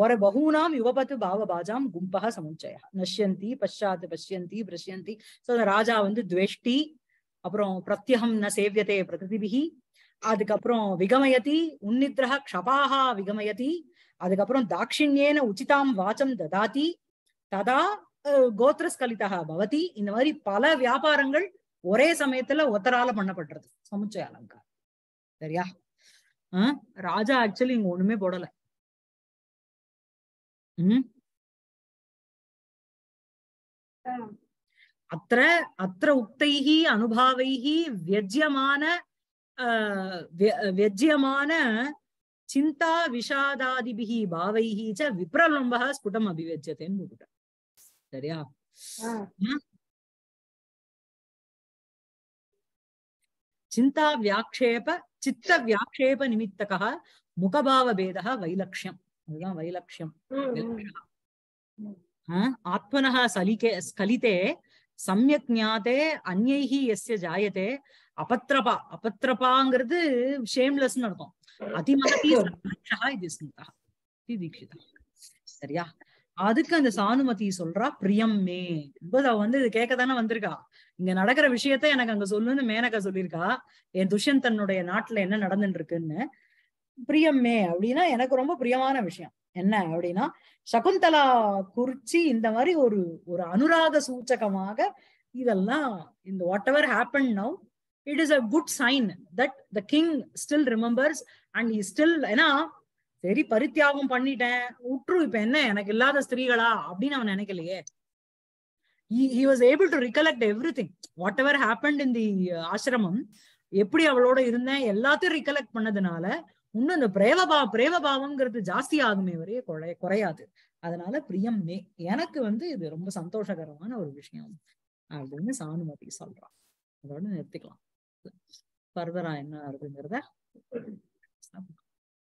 ஒரு பகுனாம் யுவபத்து பாவபாஜாம் கும்பக சமுச்சய நஷ்யந்தி பஷாத் பஷ்யந்தி பிரஷ்யந்தி. சோ ராஜா வந்து துவேஷ்டி, அப்புறம் பிரத்யகம் ந சேவியதே பிரகிருதிபிகி, அதுக்கப்புறம் விகமயதி உன்னித்ரஹ க்ஷபாஹா விகமயதி, அதுக்கப்புறம் தாட்சிண்யேன உச்சிதாம் வாச்சம் ததாதி ததா கோத்ரஸ்கலிதா பவதி. இந்த மாதிரி பல வியாபாரங்கள் ஒரே சமயத்துல ஒத்தரால பண்ணப்படுறது சமுச்சய அலங்காரம் சரியா. ஆஹ் ராஜா ஆக்சுவலி இங்க ஒண்ணுமே போடல. உம் அத்திர அத்திர உக்தைஹி அனுபாவைஹி வியஜ்யமான வியஜ்யமான சிந்தா விஷாதாதிபிஹி பாவைஹி ச விப்ரலம்பஹ ஸ்புடம் அபிவஜ்யதேன்னு போட்டுட்ட சரியா. சிந்தா வியாக்ஷேப சித்த வியாக்ஷேப நிமித்தகஹ முகபாவ பேதஹ வைலக்ஷ்யம், அதுதான் வைலக்ஷ்யம். ஆத்மனஹ சலிகே ஸ்கலிதே சம்யக் ஞாதே அந்யைஹி யஸ்ய ஜாயதே அபத்ரபா, அபத்ரபாங்கிறது ஷேம்லெஸ் அர்த்தம், அதிமகதி சம்ரக்ஷஹ இது ஸ்மிதா இது தீக்ஷிதா சரியா. அதுக்கு அந்த சானுமதி சொல்றா பிரியம் மே, அவ வந்து இது கேட்க தானே வந்திருக்கா, இங்க நடக்கிற விஷயத்த எனக்கு அங்க சொல்லுன்னு மேனகா சொல்லியிருக்கா என் துஷ்யந்தனுடைய நாட்டுல என்ன நடந்துட்டு இருக்குன்னு. பிரியம்மே அப்படின்னா எனக்கு ரொம்ப பிரியமான விஷயம் என்ன அப்படின்னா சகுந்தலா குறிச்சி இந்த மாதிரி ஒரு ஒரு அனுராக சூச்சகமாக இதெல்லாம் இந்த whatever happen now it is a good sign that the king still remembers and he still, ஏன்னா சரி பரித்தியாகம் பண்ணிட்டேன் உற்று இப்ப என்ன எனக்கு இல்லாத ஸ்திரீகளா அப்படின்னு அவன் நினைக்கலையே. He was able to recollect everything whatever happened in the ஆசிரமம், எப்படி அவளோட இருந்தேன் எல்லாத்தையும் ரிகலெக்ட் பண்ணதுனால இன்னும் இந்த பிரேமபா பிரேமபாவம்ங்கிறது ஜாஸ்தி ஆகுமே வரைய குறை குறையாது அதனால பிரியம் மே எனக்கு வந்து இது ரொம்ப சந்தோஷகரமான ஒரு விஷயம் அப்படின்னு சானுமதி சொல்றான். அதோட நிறுத்திக்கலாம், ஃபர்தரா என்ன இருக்குங்கிறத